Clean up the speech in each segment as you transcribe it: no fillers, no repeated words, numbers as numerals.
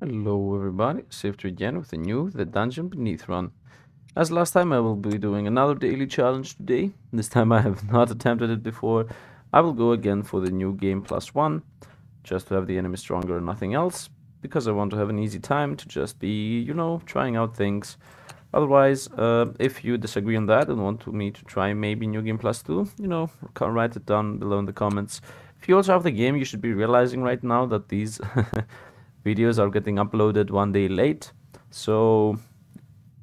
Hello everybody, Sifd again with the new The Dungeon Beneath run. As last time, I will be doing another daily challenge today. This time I have not attempted it before. I will go again for the new game +1, just to have the enemy stronger and nothing else, because I want to have an easy time to just be, you know, trying out things. Otherwise, if you disagree on that and want me to try maybe new game +2, you know, write it down below in the comments. If you also have the game, you should be realizing right now that these videos are getting uploaded one day late, so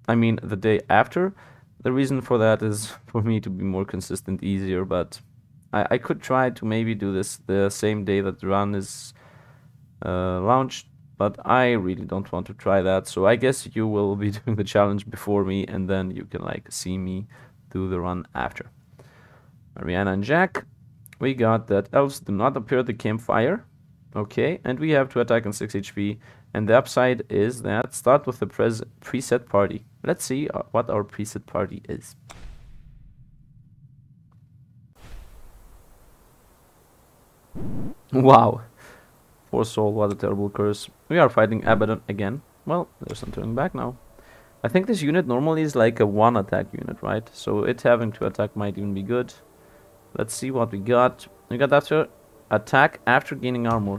I mean the day after. The reason for that is for me to be more consistent, easier, but I could try to maybe do this the same day that the run is launched, but I really don't want to try that, so I guess you will be doing the challenge before me and then you can like see me do the run after. Ariana and Jack, we got that elves do not appear at the campfire. Okay, and we have to attack on 6 HP, and the upside is that start with the preset party. Let's see what our preset party is. Wow, poor soul, what a terrible curse. We are fighting Abaddon again. Well, there's no turning back now. I think this unit normally is like a one attack unit, right? So it having to attack might even be good. Let's see what we got. We got after attack after gaining armor.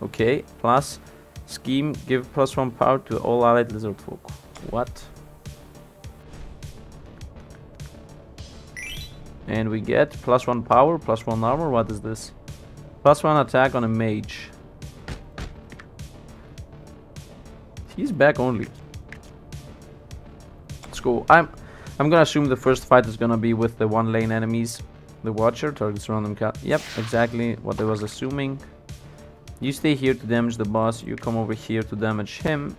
Okay, plus scheme, give +1 power to all allied lizard folk. What? And we get +1 power, +1 armor. What is this? +1 attack on a mage. He's back only. Let's go. I'm gonna assume the first fight is gonna be with the one lane enemies. The Watcher targets random cat. Yep, exactly what I was assuming. You stay here to damage the boss, you come over here to damage him.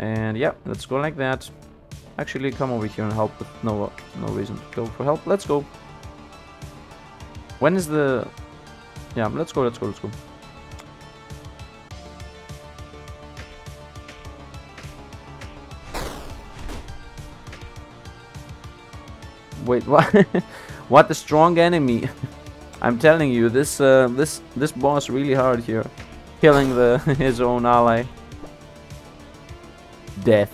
And yeah, let's go like that. Actually, come over here and help with no reason to go for help. Let's go. When is the... Yeah, let's go. Wait, what? What a strong enemy. I'm telling you, this boss really hard here, killing his own ally. Death.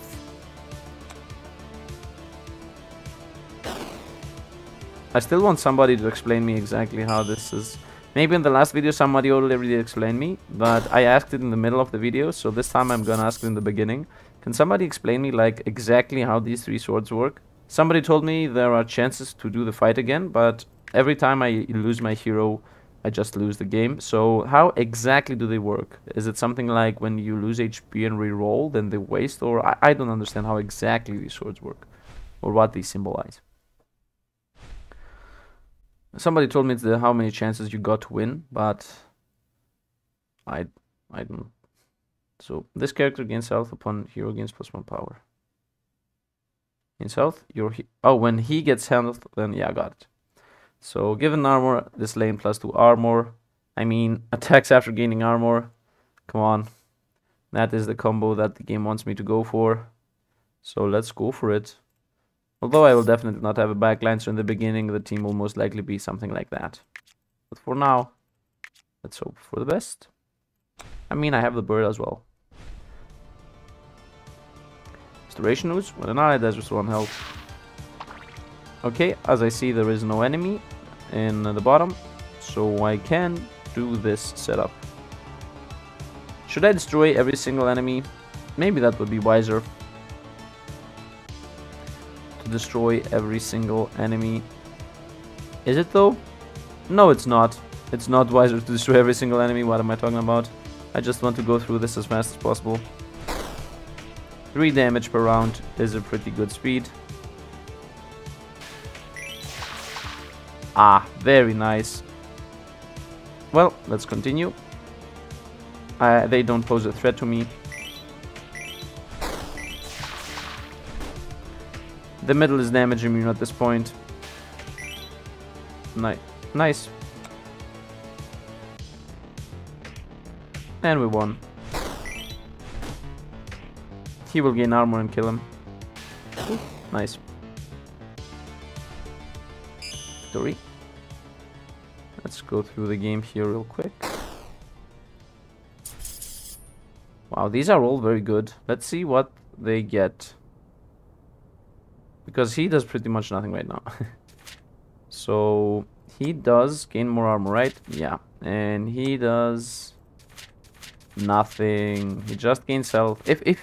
I still want somebody to explain me exactly how this is. Maybe in the last video somebody already explained me, but I asked it in the middle of the video, so this time I'm gonna ask it in the beginning. Can somebody explain me like exactly how these three swords work? Somebody told me there are chances to do the fight again, but every time I lose my hero, I just lose the game. So how exactly do they work? Is it something like when you lose HP and reroll, then they waste? Or I don't understand how exactly these swords work or what they symbolize. Somebody told me how many chances you got to win, but I don't know. So this character gains health upon hero gains +1 power. In south, when he gets health, then yeah, I got it. So given armor, this lane +2 armor. I mean, attacks after gaining armor. Come on, that is the combo that the game wants me to go for. So let's go for it. Although I will definitely not have a backline, so in the beginning, the team will most likely be something like that. But for now, let's hope for the best. I mean, I have the bird as well. Restoration ooze when an ally does with 1 health. Okay, as I see, there is no enemy in the bottom, so I can do this setup. Should I destroy every single enemy? Maybe that would be wiser. To destroy every single enemy. Is it though? No, it's not. It's not wiser to destroy every single enemy. What am I talking about? I just want to go through this as fast as possible. 3 damage per round is a pretty good speed. Ah, very nice. Well, let's continue. They don't pose a threat to me. The middle is damage immune at this point. Nice. And we won. He will gain armor and kill him. Ooh, nice. Victory. Let's go through the game here real quick. Wow, these are all very good. Let's see what they get. Because he does pretty much nothing right now. So he does gain more armor, right? Yeah. And he does nothing. He just gains health. If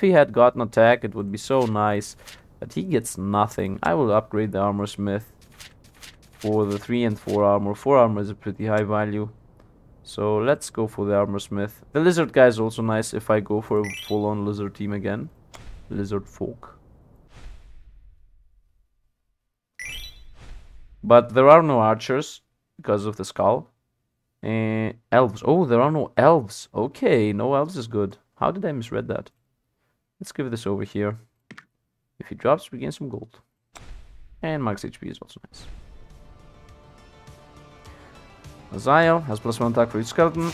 he had gotten attack, it would be so nice. But he gets nothing. I will upgrade the armor smith for the 3 and 4 armor. 4 armor is a pretty high value. So let's go for the armor smith. The lizard guy is also nice if I go for a full-on lizard team again. Lizard folk. But there are no archers because of the skull. Elves. Oh, there are no elves. Okay, no elves is good. How did I misread that? Let's give this over here. If he drops, we gain some gold. And max HP is also nice. Azael has +1 attack for each skeleton.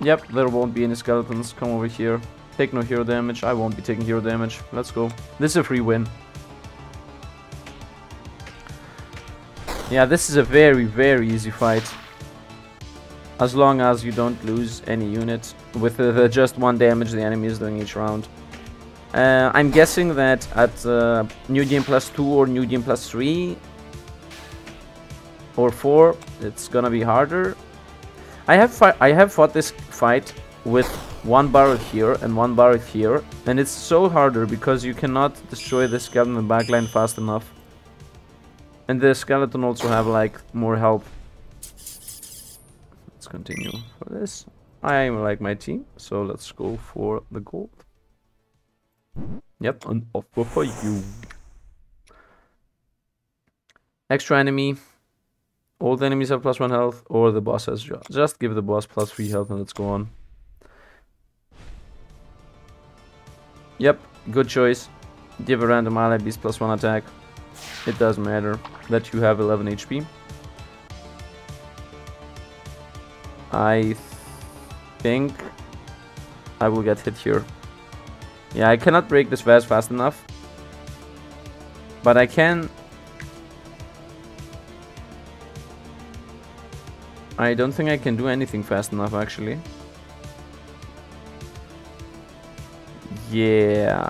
Yep, there won't be any skeletons. Come over here. Take no hero damage. I won't be taking hero damage. Let's go. This is a free win. Yeah, this is a very, very easy fight. As long as you don't lose any units with the just 1 damage the enemy is doing each round. I'm guessing that at New Game Plus 2 or New Game Plus 3... or 4, it's gonna be harder. I have fought this fight with 1 barrel here and 1 barrel here, and it's so harder because you cannot destroy the skeleton backline fast enough, and the skeleton also have like more help. Let's continue for this. I like my team, so let's go for the gold. Yep, and offer for you. Extra enemy. All the enemies have +1 health, or the boss has just give the boss +3 health, and let's go on. Yep, good choice. Give a random ally beast +1 attack. It doesn't matter that you have 11 HP. I think I will get hit here. Yeah, I cannot break this vase fast enough, but I can. I don't think I can do anything fast enough, actually. Yeah.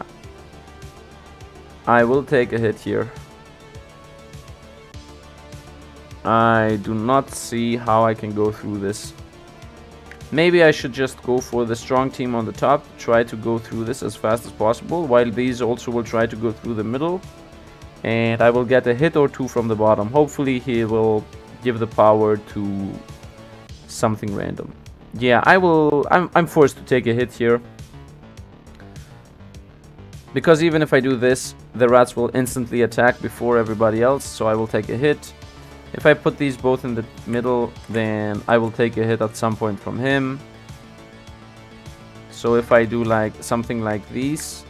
I will take a hit here. I do not see how I can go through this. Maybe I should just go for the strong team on the top, try to go through this as fast as possible, while these also will try to go through the middle. And I will get a hit or two from the bottom. Hopefully he will give the power to something random. Yeah, I'm forced to take a hit here, because even if I do this, the rats will instantly attack before everybody else, so I will take a hit. If I put these both in the middle, then I will take a hit at some point from him. So if I do like something like this,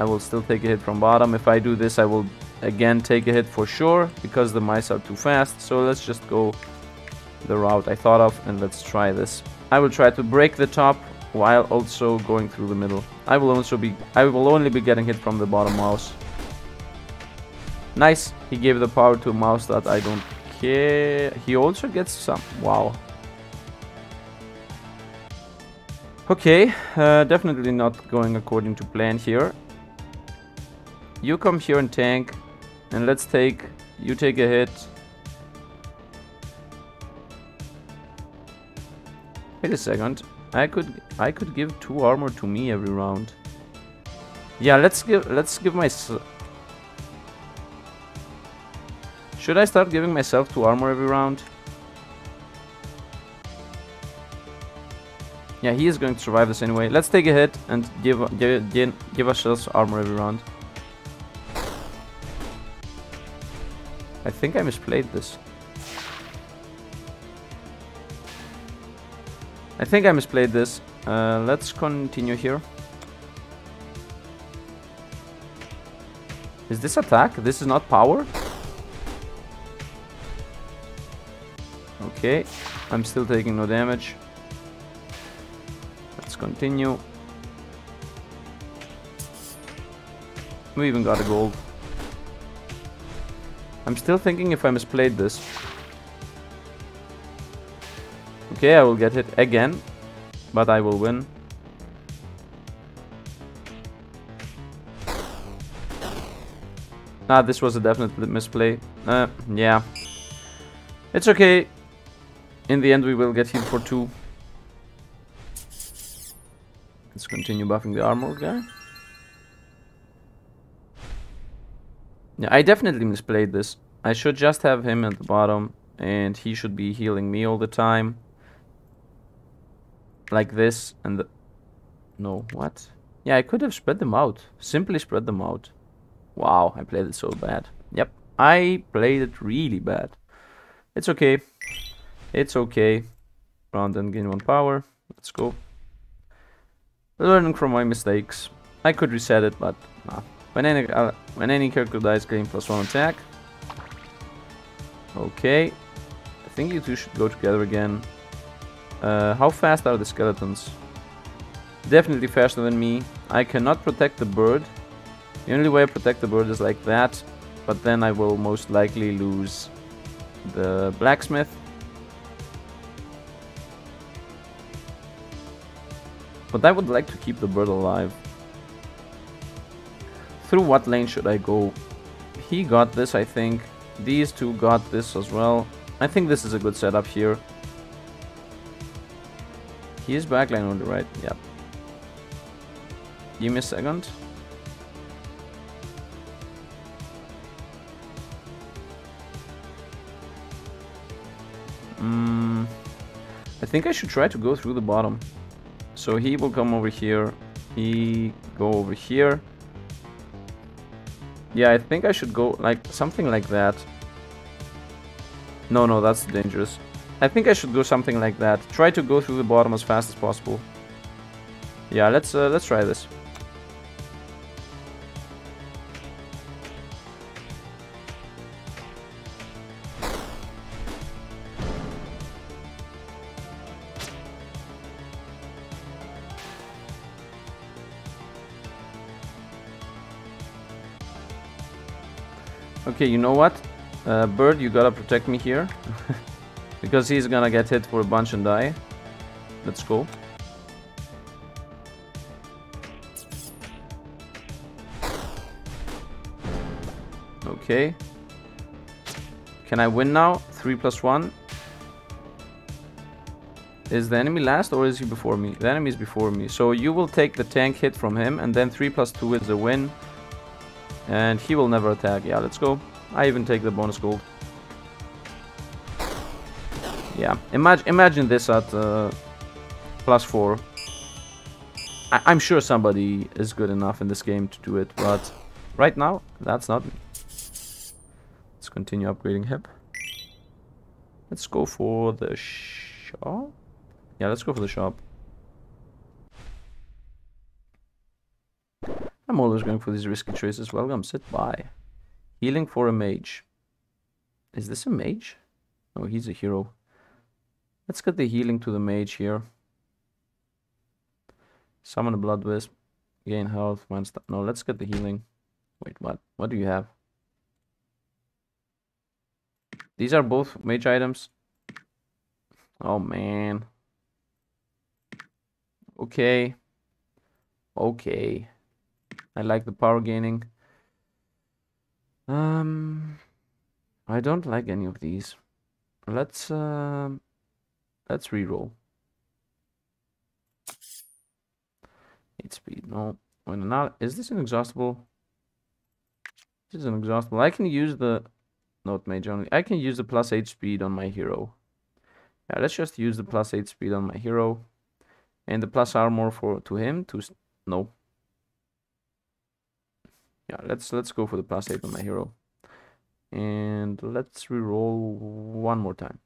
I will still take a hit from bottom. If I do this, I will again take a hit for sure, because the mice are too fast. So let's just go the route I thought of, and let's try this. I will try to break the top while also going through the middle. I will only be getting hit from the bottom mouse. Nice, he gave the power to a mouse that I don't care. He also gets some. Wow. Okay, definitely not going according to plan here. You come here and tank, and let's take, you take a hit. Wait a second, I could give 2 armor to me every round. Yeah, let's give myself. Should I start giving myself 2 armor every round? Yeah, he is going to survive this anyway. Let's take a hit and give ourselves armor every round. I think I misplayed this. Let's continue here. Is this attack? This is not power? Okay, I'm still taking no damage. Let's continue. We even got a gold. I'm still thinking if I misplayed this. Okay, I will get hit again, but I will win. Ah, this was a definite misplay. Yeah. It's okay. In the end, we will get healed for 2. Let's continue buffing the armor guy. Yeah, I definitely misplayed this. I should just have him at the bottom, and he should be healing me all the time. Like this, and the... No, what? Yeah, I could have spread them out. Simply spread them out. Wow, I played it so bad. Yep, I played it really bad. It's okay. It's okay. Round and gain 1 power. Let's go. Learning from my mistakes. I could reset it, but nah. When any character dies, gain +1 attack. Okay. I think you two should go together again. How fast are the skeletons? Definitely faster than me. I cannot protect the bird. The only way I protect the bird is like that, but then I will most likely lose the blacksmith. But I would like to keep the bird alive. Through what lane should I go? He got this, I think. These two got this as well. I think this is a good setup here. He is backline on the right, yep. Give me a second. I think I should try to go through the bottom. So he will come over here. He go over here. Yeah, I think I should go like something like that. No, that's dangerous. I think I should go something like that. Try to go through the bottom as fast as possible. Yeah, let's try this. Okay, you know what? Bird, you gotta protect me here. Because he's gonna get hit for a bunch and die. Let's go. Okay. Can I win now? 3+1. Is the enemy last or is he before me? The enemy is before me. So you will take the tank hit from him and then 3+2 is the win. And he will never attack. Yeah, let's go. I even take the bonus gold. Yeah, imagine this at +4. I'm sure somebody is good enough in this game to do it, but right now, that's not me. Let's continue upgrading him. Let's go for the shop. Yeah, let's go for the shop. I'm always going for these risky choices. Welcome, sit by. Healing for a mage. Is this a mage? No, he's a hero. Let's get the healing to the mage here. Summon a blood wisp. Gain health. No, let's get the healing. Wait, what? What do you have? These are both mage items. Oh, man. Okay. Okay. I like the power gaining. I don't like any of these. Let's reroll. 8 speed. No, when not, is this inexhaustible? This is inexhaustible. I can use the not mage only. I can use the +8 speed on my hero. Yeah, let's just use the +8 speed on my hero, and the +armor for to him. No. Yeah, let's go for the +8 on my hero, and let's reroll one more time.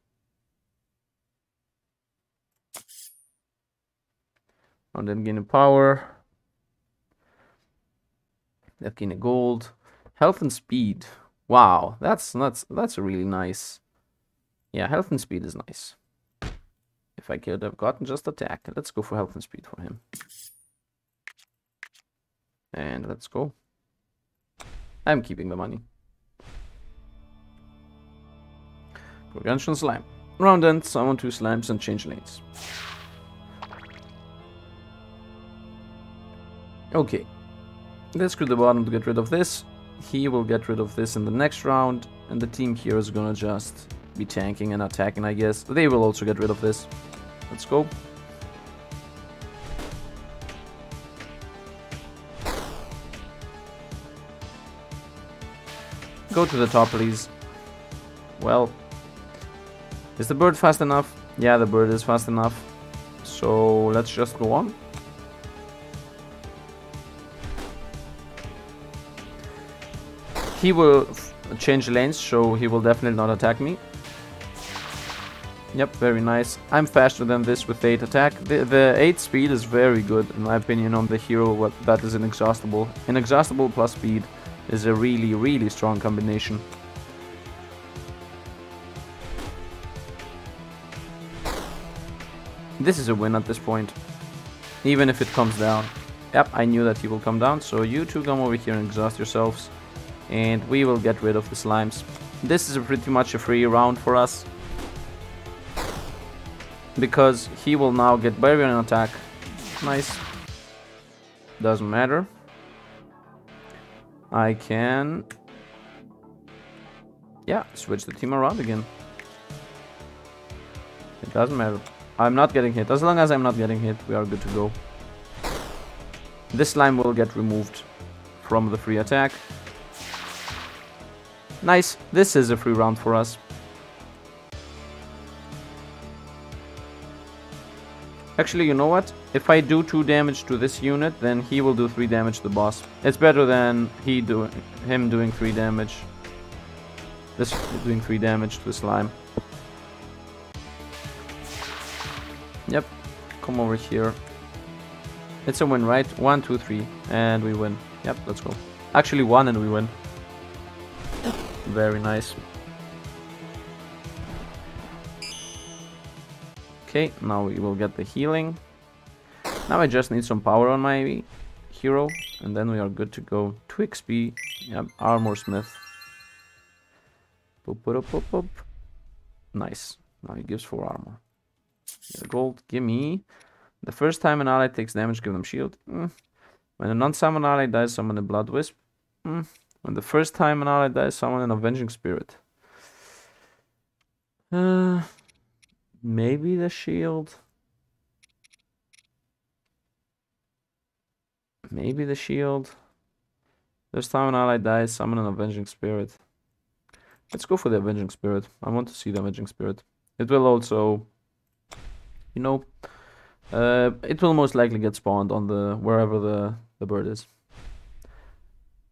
And then gain a power. That gain a gold, health and speed. Wow, that's really nice. Yeah, health and speed is nice. If I could have gotten just attack, let's go for health and speed for him. And let's go. I'm keeping the money. Gargantuan slime. Round end, summon 2 slimes and change lanes. Okay. Let's go to the bottom to get rid of this. He will get rid of this in the next round, and the team here is gonna just be tanking and attacking, I guess. They will also get rid of this. Let's go. Go to the top, please. Well, is the bird fast enough? Yeah, the bird is fast enough. So let's just go on. He will change lanes, so he will definitely not attack me. Yep, very nice. I'm faster than this with 8 attack. The 8 speed is very good, in my opinion, on the hero. That is inexhaustible. Inexhaustible plus speed is a really, really strong combination. This is a win at this point, even if it comes down. Yep, I knew that he will come down, so you two come over here and exhaust yourselves. And we will get rid of the slimes. This is pretty much a free round for us, because he will now get barrier and attack. Nice. Doesn't matter. I can... yeah, switch the team around again. It doesn't matter. I'm not getting hit. As long as I'm not getting hit, we are good to go. This slime will get removed from the free attack. Nice, this is a free round for us. Actually, you know what? If I do 2 damage to this unit, then he will do 3 damage to the boss. It's better than him doing 3 damage. This doing 3 damage to the slime. Yep, come over here. It's a win, right? 1, 2, 3, and we win. Yep, let's go. Actually, 1 and we win. Very nice. Okay, now we will get the healing. Now I just need some power on my hero, and then we are good to go. 2 XP, yep, armor smith. Boop, boop, boop, boop. Nice. Now he gives 4 armor. Get gold, gimme. The first time an ally takes damage, give them shield. When a non-summon ally dies, summon a blood wisp. When the first time an ally dies, summon an avenging spirit. Maybe the shield. Maybe the shield. First time an ally dies, summon an avenging spirit. Let's go for the avenging spirit. I want to see the avenging spirit. It will also, you know, it will most likely get spawned on the wherever the bird is.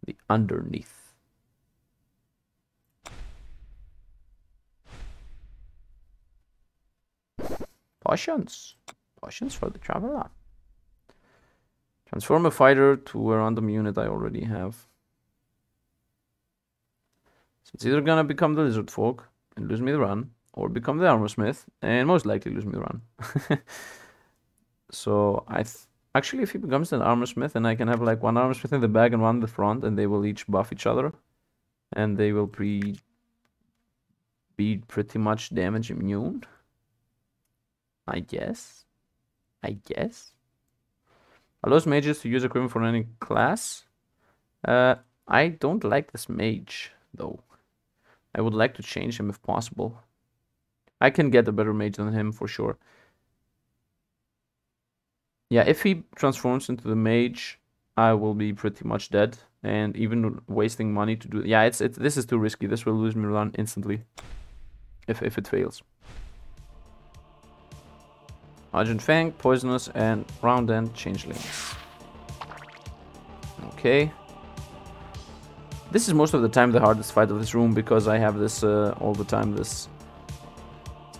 The underneath. Potions. Potions for the traveler. Transform a fighter to a random unit I already have. So it's either gonna become the lizard folk and lose me the run, or become the armor smith and most likely lose me the run. So actually, if he becomes an armor smith, and I can have like 1 armor smith in the back and 1 in the front, and they will each buff each other, and they will be pretty much damage immune, I guess. Allows mages to use equipment for any class. I don't like this mage though. I would like to change him if possible. I can get a better mage than him for sure. Yeah, if he transforms into the mage, I will be pretty much dead, and even wasting money to do. Yeah, this is too risky. This will lose me run instantly if it fails. Argent Fang, poisonous, and round end changelings. Okay. This is most of the time the hardest fight of this room, because I have this all the time, this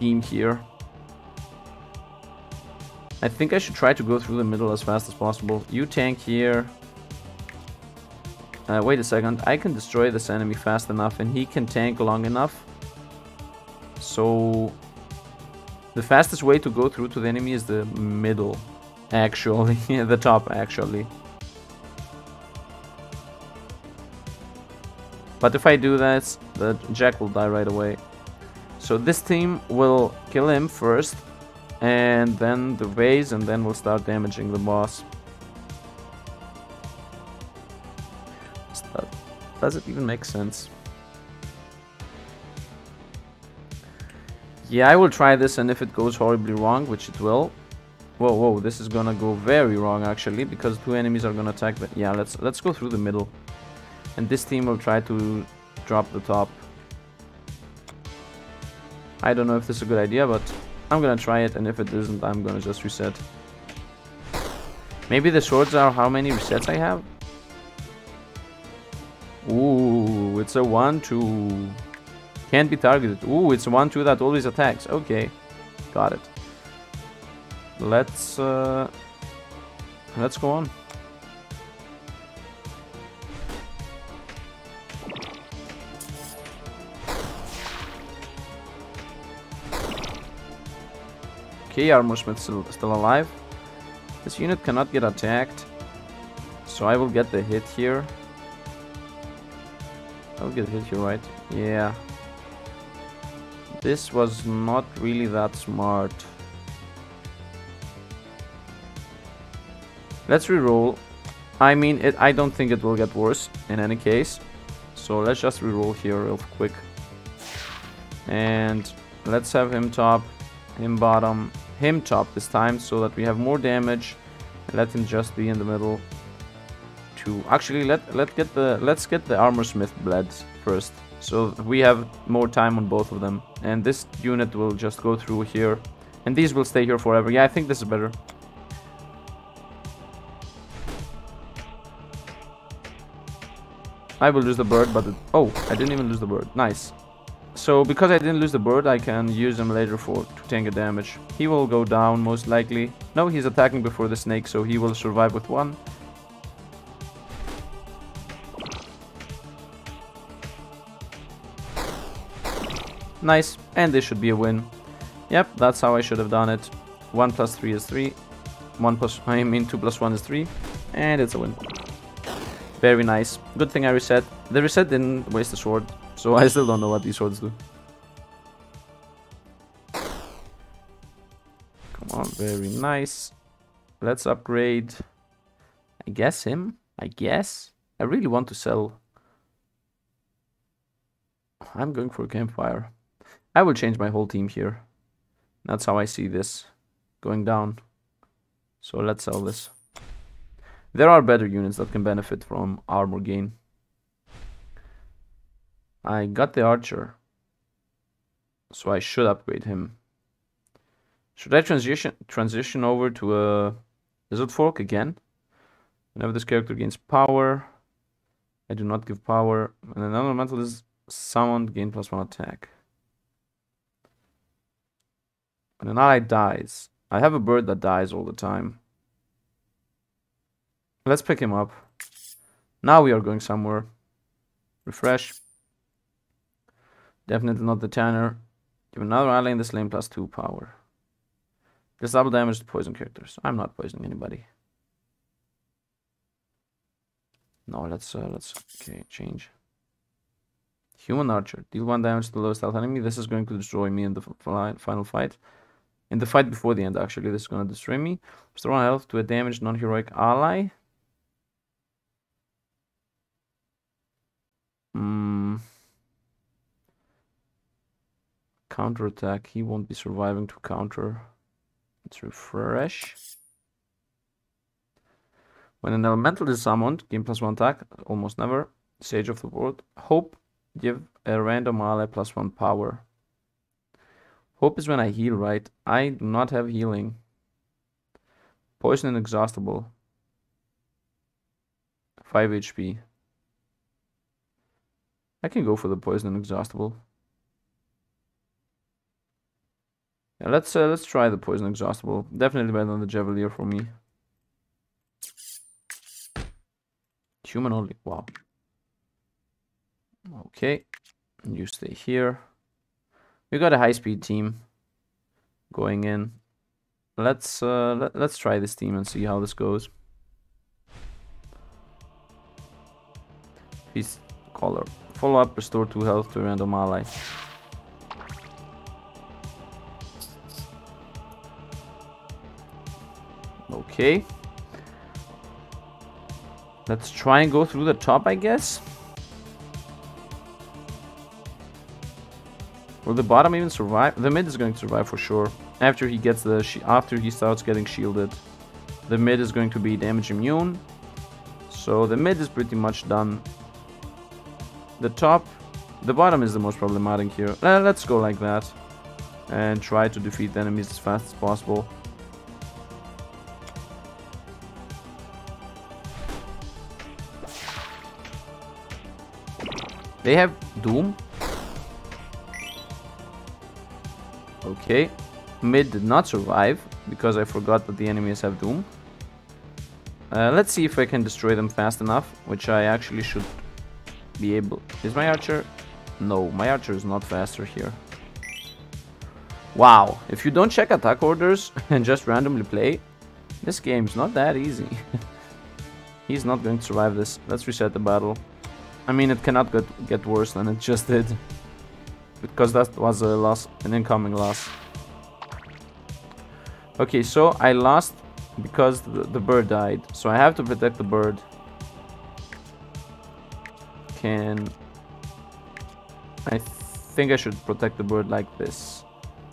team here. I think I should try to go through the middle as fast as possible. You tank here. Wait a second. I can destroy this enemy fast enough, and he can tank long enough. So the fastest way to go through to the enemy is the middle, actually. The top, actually. But if I do that, the Jack will die right away. So this team will kill him first, and then the vase, and then we'll start damaging the boss. Does it even make sense? Yeah, I will try this, and if it goes horribly wrong, which it will... Whoa, whoa, this is gonna go very wrong, actually, because two enemies are gonna attack, but yeah, let's go through the middle. And this team will try to drop the top. I don't know if this is a good idea, but I'm gonna try it, and if it isn't, I'm gonna just reset. Maybe the swords are how many resets I have? Ooh, it's a 1-2. Can't be targeted. Ooh, it's a 1-2 that always attacks. Okay, got it. Let's go on. Okay, Armorsmith's still alive. This unit cannot get attacked, so I will get the hit here. I'll get hit here, right? Yeah. This was not really that smart. Let's reroll. I mean, I don't think it will get worse in any case. So let's just reroll here real quick. And let's have him top, him bottom, him top this time so that we have more damage. Let him just be in the middle. Actually, let's get the Armorsmith bled first, so we have more time on both of them. And this unit will just go through here, and these will stay here forever. Yeah, I think this is better. I will lose the bird, but oh, I didn't even lose the bird. Nice. So because I didn't lose the bird, I can use him later to tank a damage. He will go down most likely. No, he's attacking before the snake, so he will survive with one. Nice, and this should be a win. Yep, that's how I should have done it. 1 + 3 is 3. 2 + 1 is 3, and it's a win. Very nice. Good thing I reset. The reset didn't waste the sword, so I still don't know what these swords do. Come on, very nice. Let's upgrade. I guess him. I guess. I really want to sell. I'm going for a campfire. I will change my whole team here. That's how I see this going down. So let's sell this. There are better units that can benefit from armor gain. I got the archer, so I should upgrade him. Should I transition over to a lizard folk again? Whenever this character gains power, I do not give power. And an elemental is summoned, gain +1 attack. And an ally dies. I have a bird that dies all the time. Let's pick him up. Now we are going somewhere. Refresh. Definitely not the tanner. Give another ally in this lane +2 power. This double damage to poison characters. I'm not poisoning anybody. No, okay, change. Human archer, deal 1 damage to the lowest health enemy. This is going to destroy me in the final fight. In the fight before the end, actually, this is going to destroy me. Restore 1 health to a damaged non-heroic ally. Counterattack. He won't be surviving to counter. Let's refresh. When an elemental is summoned, gain +1 attack. Almost never. Sage of the World. Hope. Give a random ally +1 power. Hope is when I heal, right? I do not have healing. Poison inexhaustible. 5 HP. I can go for the poison inexhaustible. Yeah, let's try the poison inexhaustible. Definitely better than the Javelier for me. Human only. Wow. Okay, you stay here. We got a high-speed team going in. Let's try this team and see how this goes. Peace caller. Follow up. Restore 2 health to a random ally. Okay. Let's try and go through the top, I guess. Will the bottom even survive? The mid is going to survive for sure. After he gets the after he starts getting shielded, the mid is going to be damage immune. So the mid is pretty much done. The top, the bottom is the most problematic here. Let's go like that and try to defeat the enemies as fast as possible. They have Doom. Okay, mid did not survive because I forgot that the enemies have Doom. Let's see if I can destroy them fast enough, which I actually should be able. Is my archer? No, my archer is not faster here. Wow, if you don't check attack orders and just randomly play, this game's not that easy. He's not going to survive this. Let's reset the battle. I mean, it cannot get worse than it just did, because that was a loss, an incoming loss. Okay, so I lost because the bird died, so I have to protect the bird. I think I should protect the bird like this.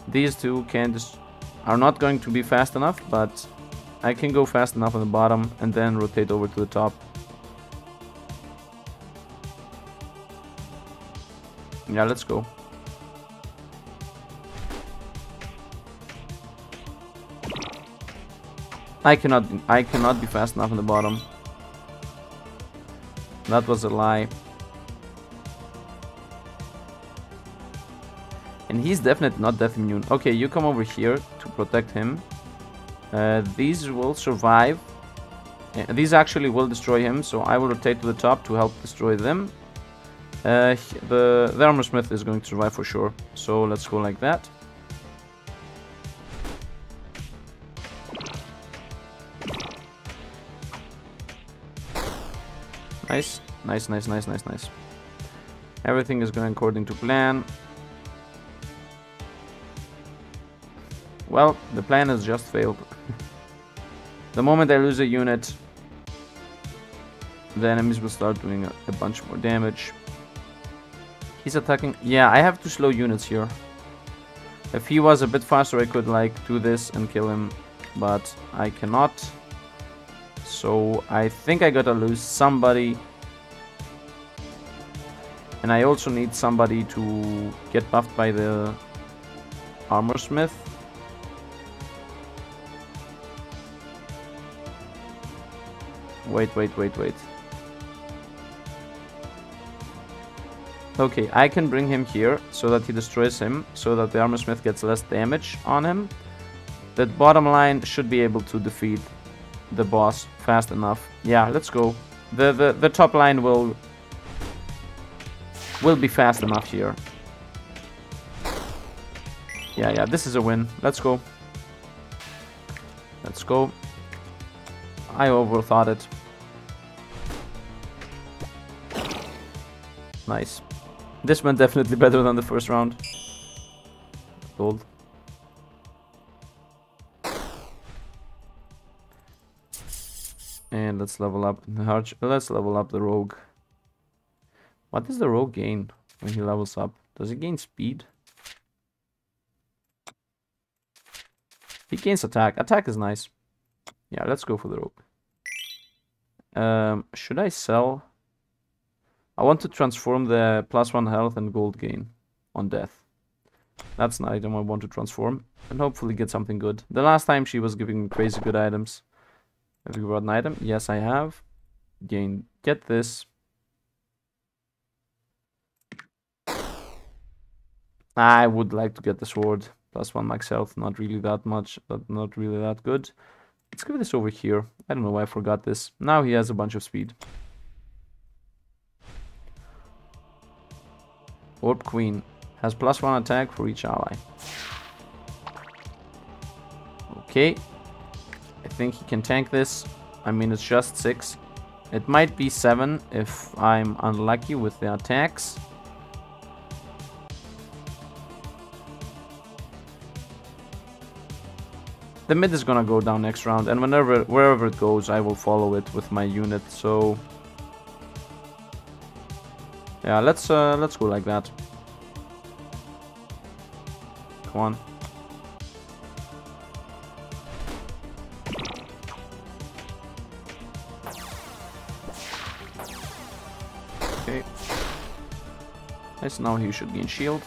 These two are not going to be fast enough, but I can go fast enough on the bottom and then rotate over to the top. Yeah, let's go. I cannot be fast enough on the bottom. That was a lie. And he's definitely not death immune. Okay, you come over here to protect him. These will survive. These actually will destroy him, so I will rotate to the top to help destroy them. The armor smith is going to survive for sure, so let's go like that. Nice, nice, nice, nice, nice, nice. Everything is going according to plan. Well, the plan has just failed. The moment I lose a unit, the enemies will start doing a bunch more damage. He's attacking. Yeah, I have to slow units here. If he was a bit faster, I could like do this and kill him, but I cannot. So I think I gotta lose somebody, and I also need somebody to get buffed by the armor smith. Wait, wait, wait, wait. Okay, I can bring him here so that he destroys him, so that the armor smith gets less damage on him. That bottom line should be able to defeat the boss fast enough. Yeah, let's go. The top line will be fast enough here. Yeah, this is a win. Let's go. Let's go. I overthought it. Nice. This went definitely better than the first round. Gold. And let's level up the archer. Let's level up the rogue. What does the rogue gain when he levels up? Does he gain speed? He gains attack. Attack is nice. Yeah, let's go for the rogue. Should I sell? I want to transform the +1 health and gold gain on death. That's an item I want to transform and hopefully get something good. The last time she was giving me crazy good items. Have you brought an item? Yes, I have. Gain. Get this. I would like to get the sword. +1 max health. Not really that much, but not really that good. Let's give this over here. I don't know why I forgot this. Now he has a bunch of speed. Orb Queen has +1 attack for each ally. Okay. I think he can tank this. I mean, it's just 6. It might be 7 if I'm unlucky with the attacks. The mid is gonna go down next round, and wherever it goes, I will follow it with my unit. So yeah, let's go like that. with one. Okay. Nice, now he should gain shield.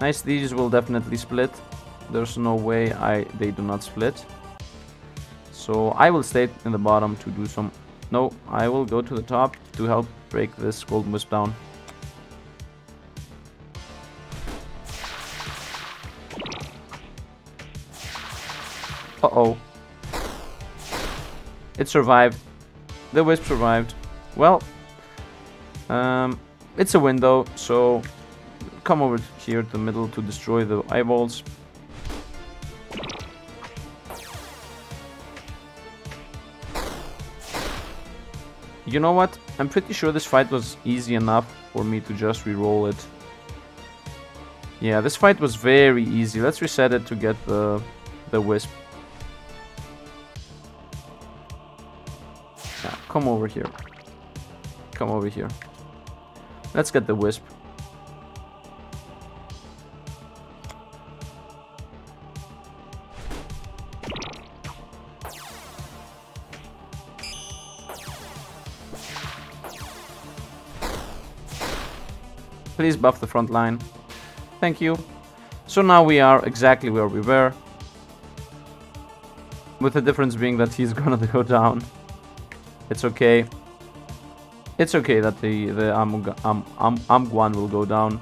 Nice, these will definitely split. There's no way they do not split. So I will stay in the bottom to do some... No, I will go to the top to help break this gold wisp down. Uh-oh. It survived. The wisp survived. Well, it's a window, so come over here to the middle to destroy the eyeballs. You know what? I'm pretty sure this fight was easy enough for me to just reroll it. Yeah, this fight was very easy. Let's reset it to get the wisp. Yeah, come over here. Come over here. Let's get the wisp. Please buff the front line. Thank you. So now we are exactly where we were. With the difference being that he's gonna go down. It's okay. It's okay that the Amguan will go down.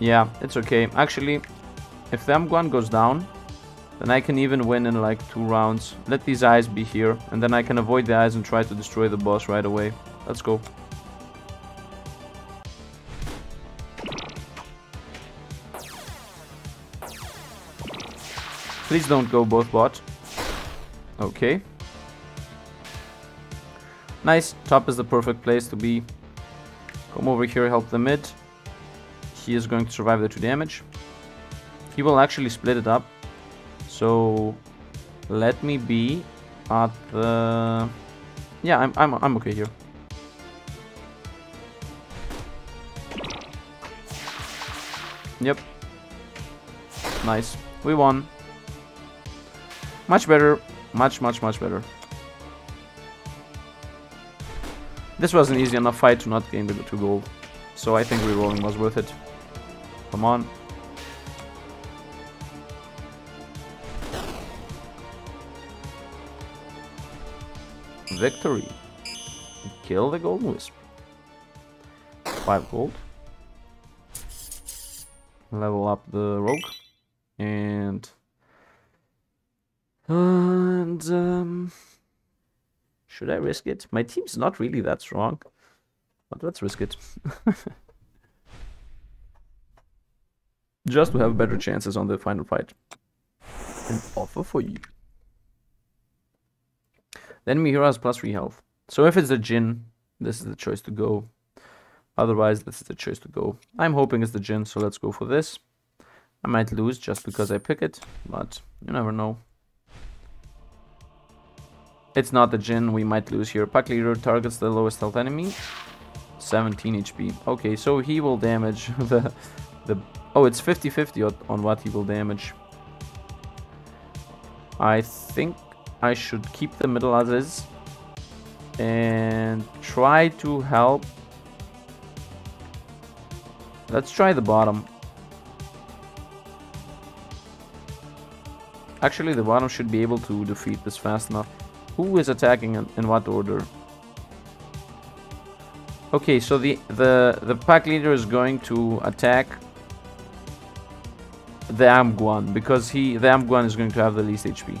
Yeah, it's okay. Actually, if the Amguan goes down, then I can even win in like 2 rounds. Let these eyes be here, and then I can avoid the eyes and try to destroy the boss right away. Let's go. Please don't go both bot. Okay. Nice. Top is the perfect place to be. Come over here, help the mid. He is going to survive the 2 damage. He will actually split it up. So let me be at the... Yeah, I'm okay here. Yep. Nice. We won. Much better. Much better. This was an easy enough fight to not gain the 2 gold. So I think rerolling was worth it. Come on. Victory. Kill the gold wisp. 5 gold. Level up the rogue. And should I risk it? My team's not really that strong, but let's risk it. Just to have better chances on the final fight. An offer for you. The enemy hero has +3 health. So if it's a djinn, this is the choice to go. Otherwise, this is the choice to go. I'm hoping it's the djinn, so let's go for this. I might lose just because I pick it, but you never know. It's not the djinn, we might lose here. Pack leader targets the lowest health enemy. 17 HP. Okay, so he will damage the... Oh, it's 50-50 on what he will damage. I think... I should keep the middle as is and try to help. Let's try the bottom. Actually, the bottom should be able to defeat this fast enough. Who is attacking in what order? Okay, so the pack leader is going to attack the Amguan because the Amguan is going to have the least HP.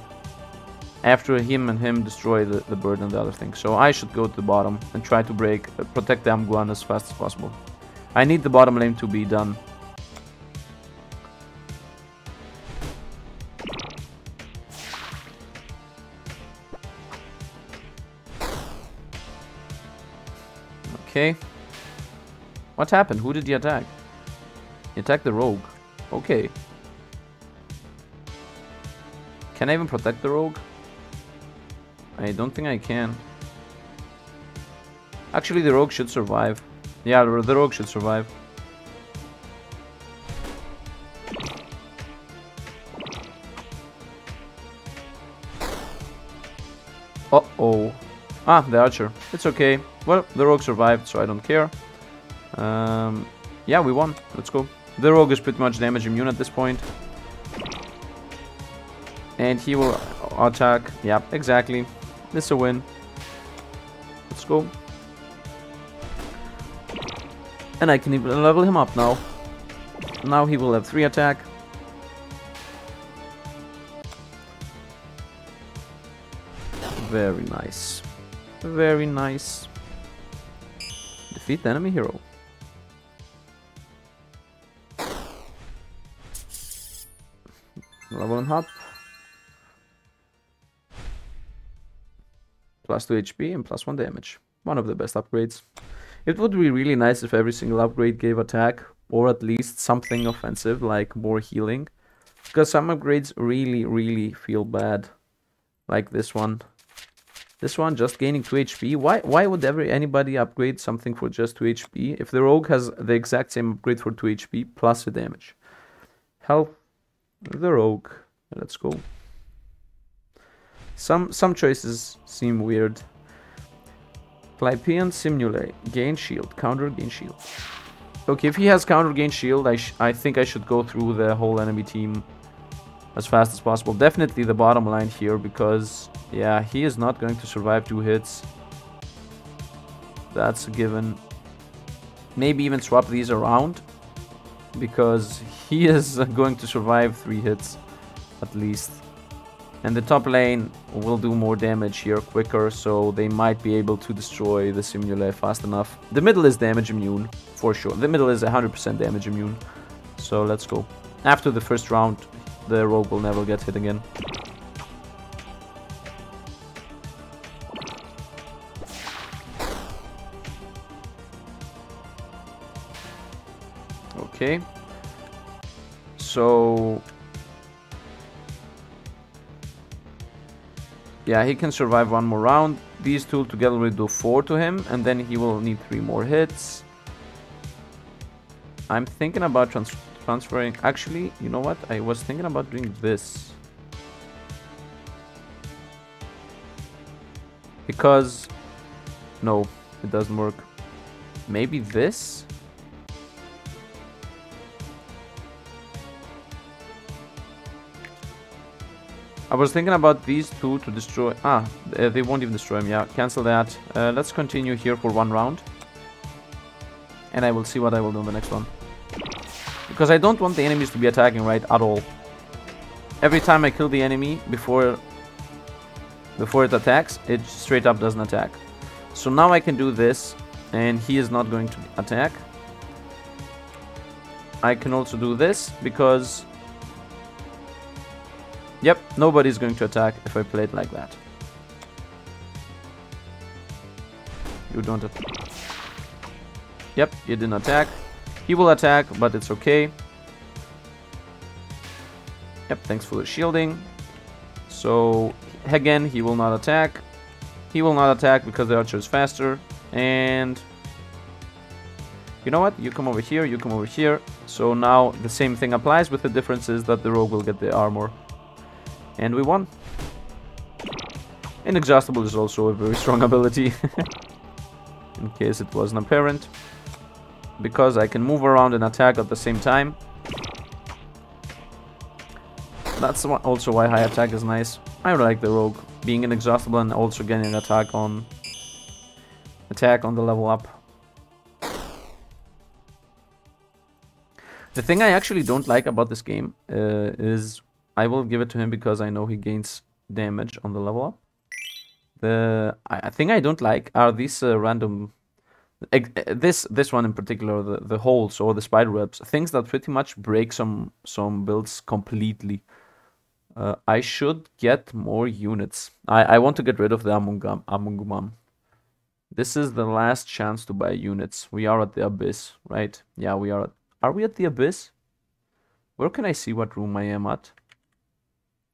After him destroy the bird and the other thing. So I should go to the bottom and try to protect the Amguan as fast as possible. I need the bottom lane to be done. Okay. What happened? Who did he attack? He attacked the rogue. Okay. Can I even protect the rogue? I don't think I can. Actually, the rogue should survive. Yeah, the rogue should survive. Uh-oh. Ah, the archer. It's okay. Well, the rogue survived, so I don't care. Yeah, we won. Let's go. The rogue is pretty much damage immune at this point. And he will attack. Yeah, exactly. This is a win. Let's go. And I can even level him up now. Now he will have 3 attack. Very nice. Very nice. Defeat the enemy hero. Level him up. Plus 2 HP and plus 1 damage. One of the best upgrades. It would be really nice if every single upgrade gave attack, or at least something offensive, like more healing. Because some upgrades really, really feel bad. Like this one. This one, just gaining 2 HP. Why would anybody upgrade something for just 2 HP if the rogue has the exact same upgrade for 2 HP plus the damage? Help the rogue. Let's go. Some choices seem weird. Clypean Simulate. Gain shield. Counter gain shield. Okay, if he has counter gain shield, I think I should go through the whole enemy team as fast as possible. Definitely the bottom line here, because yeah, he is not going to survive 2 hits. That's a given. Maybe even swap these around, because he is going to survive 3 hits at least. And the top lane will do more damage here quicker, so they might be able to destroy the Simulae fast enough. The middle is damage immune, for sure. The middle is 100% damage immune. So let's go. After the first round, the rogue will never get hit again. Okay. So... yeah, he can survive 1 more round. These two together will do 4 to him, and then he will need 3 more hits. I'm thinking about transferring... actually, you know what? I was thinking about doing this. Because... no, it doesn't work. Maybe this? I was thinking about these two to destroy... ah, they won't even destroy him, yeah. Cancel that. Let's continue here for 1 round. And I will see what I will do in the next one. Because I don't want the enemies to be attacking right at all. Every time I kill the enemy before it attacks, it straight up doesn't attack. So now I can do this, and he is not going to attack. I can also do this, because... yep, nobody's going to attack if I play it like that. You don't attack. Yep, you didn't attack. He will attack, but it's okay. Yep, thanks for the shielding. So, again, he will not attack. He will not attack because the archer is faster. And... you know what? You come over here, you come over here. So now the same thing applies, with the difference is that the rogue will get the armor. And we won. Inexhaustible is also a very strong ability. In case it wasn't apparent. Because I can move around and attack at the same time. That's also why high attack is nice. I like the rogue being inexhaustible and also getting an attack on the level up. The thing I actually don't like about this game is... I will give it to him because I know he gains damage on the level up. The thing I don't like are these random... This one in particular, the holes or the spider webs. Things that pretty much break some builds completely. I should get more units. I want to get rid of the Amungumam. This is the last chance to buy units. We are at the Abyss, right? Yeah, we are. Are we at the Abyss? Where can I see what room I am at?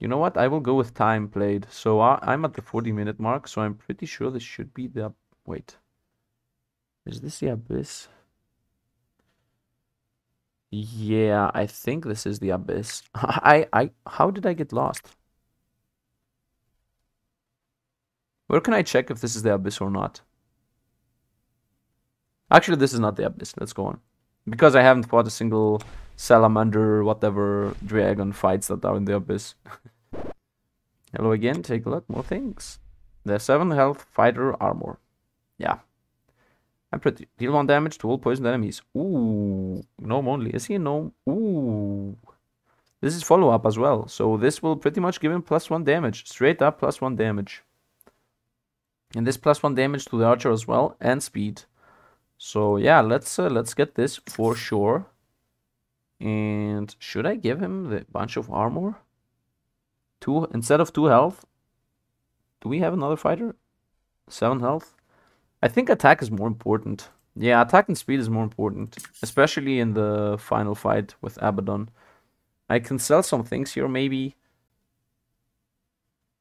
You know what? I will go with time played. So I'm at the 40-minute mark, so I'm pretty sure this should be the... wait. Is this the Abyss? Yeah, I think this is the abyss. How did I get lost? Where can I check if this is the abyss or not? Actually, this is not the abyss. Let's go on. Because I haven't fought a single salamander, whatever, dragon fights that are in the abyss. Hello again. Take a look. More things. The 7 health fighter armor. Yeah. I'm pretty. Deal 1 damage to all poisoned enemies. Ooh. Gnome only. Is he a gnome? Ooh. This is follow-up as well. So this will pretty much give him +1 damage. Straight up +1 damage. And this +1 damage to the archer as well. And speed. So yeah, let's get this for sure. And should I give him the bunch of armor? 2 instead of 2 health. Do we have another fighter? 7 health. I think attack is more important. Yeah, attack and speed is more important, especially in the final fight with Abaddon. I can sell some things here maybe.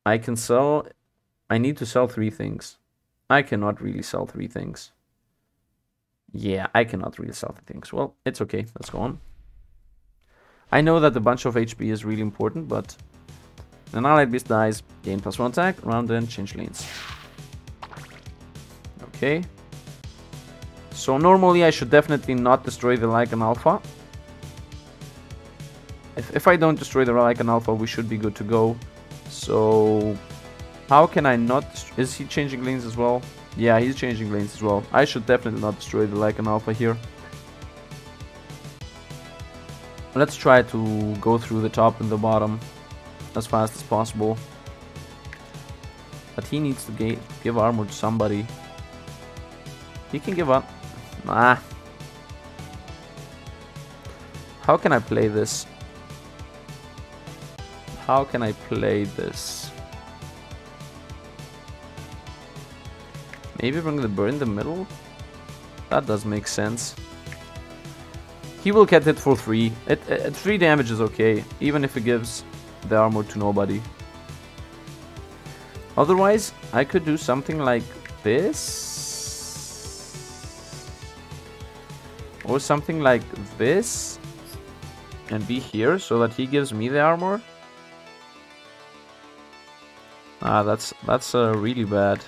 I need to sell 3 things. I cannot really sell 3 things. Yeah, I cannot really sell things. Well, it's okay. Let's go on. I know that a bunch of HP is really important, but... an allied beast dies. Gain +1 attack. Round and change lanes. Okay. So normally I should definitely not destroy the Lycan Alpha. If I don't destroy the Lycan Alpha, we should be good to go. So... how can I not... is he changing lanes as well? Yeah, he's changing lanes as well. I should definitely not destroy the Lycan Alpha here. Let's try to go through the top and the bottom as fast as possible. But he needs to give armor to somebody. He can give up. Nah. How can I play this? How can I play this? Maybe bring the bird in the middle? That does make sense. He will get hit for 3. 3 damage is okay, even if he gives the armor to nobody. Otherwise, I could do something like this. Or something like this. And be here so that he gives me the armor. Ah, that's really bad.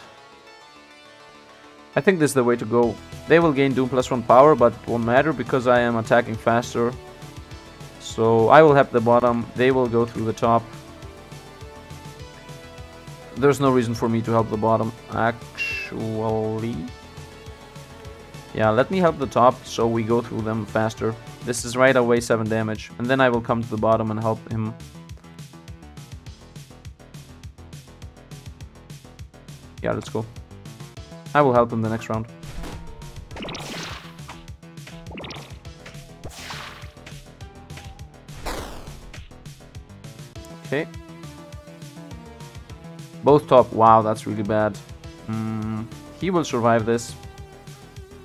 I think this is the way to go. They will gain Doom +1 power, but it won't matter because I am attacking faster. So I will have the bottom, they will go through the top. There's no reason for me to help the bottom, actually. Yeah, let me help the top so we go through them faster. This is right away 7 damage, and then I will come to the bottom and help him. Yeah, let's go. I will help him the next round. Okay. Both top. Wow, that's really bad. He will survive this.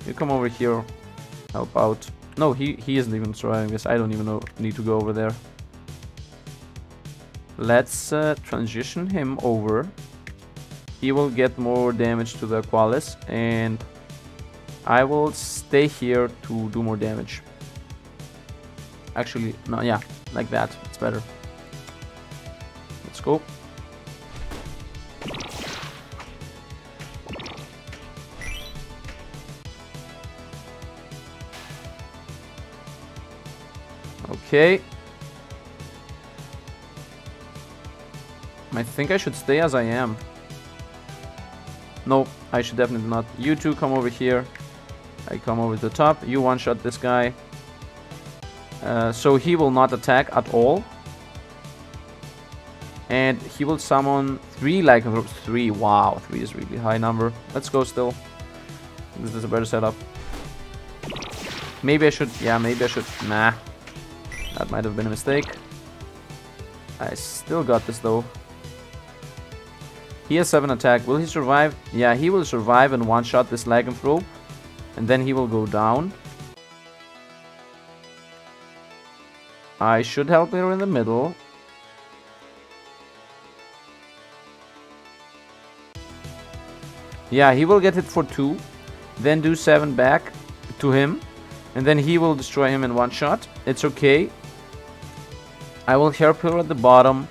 You come over here. Help out. No, he isn't even surviving this. I don't even need to go over there. Let's transition him over. He will get more damage to the Qualis, and I will stay here to do more damage. Actually, no, yeah, like that. It's better. Let's go. Okay. I think I should stay as I am. No, I should definitely not. You two come over here. I come over to the top. You one-shot this guy. So he will not attack at all. And he will summon 3 lycanthropes. 3, wow. 3 is really high number. Let's go still. This is a better setup. Maybe I should... yeah, maybe I should... nah. That might have been a mistake. I still got this though. He has 7 attack. Will he survive? Yeah, he will survive and one-shot this lycanthrope. And then he will go down. I should help her in the middle. Yeah, he will get hit for 2. Then do 7 back to him. And then he will destroy him in one shot. It's okay. I will help her at the bottom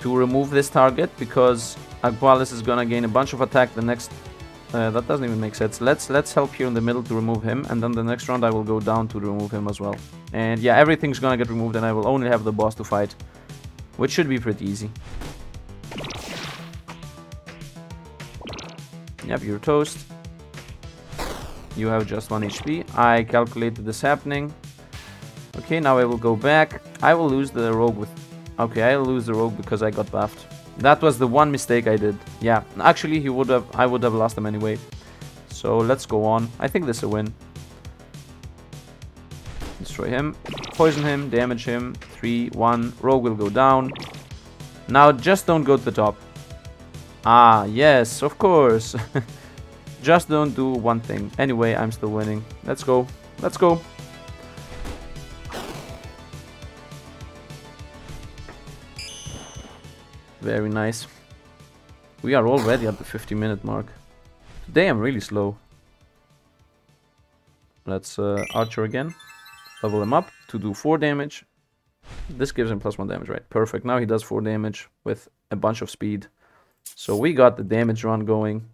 to remove this target, because Aqualis is gonna gain a bunch of attack the next... that doesn't even make sense. Let's help here in the middle to remove him, and then the next round I will go down to remove him as well. And yeah, everything's gonna get removed and I will only have the boss to fight, which should be pretty easy. Yep, you're toast. You have just 1 HP. I calculated this happening. Okay, now I will go back. I will lose the rogue with... Okay, I will lose the rogue because I got buffed. That was the one mistake I did. Yeah, actually he would have... I would have lost him anyway. So let's go on. I think this is a win. Destroy him. Poison him. Damage him. 3, 1. Rogue will go down. Now just don't go to the top. Ah, yes, of course. Just don't do one thing. Anyway, I'm still winning. Let's go. Let's go. Very nice. We are already at the 50-minute mark. Today I'm really slow. Let's archer again. Level him up to do 4 damage. This gives him +1 damage, right? Perfect. Now he does 4 damage with a bunch of speed. So we got the damage run going.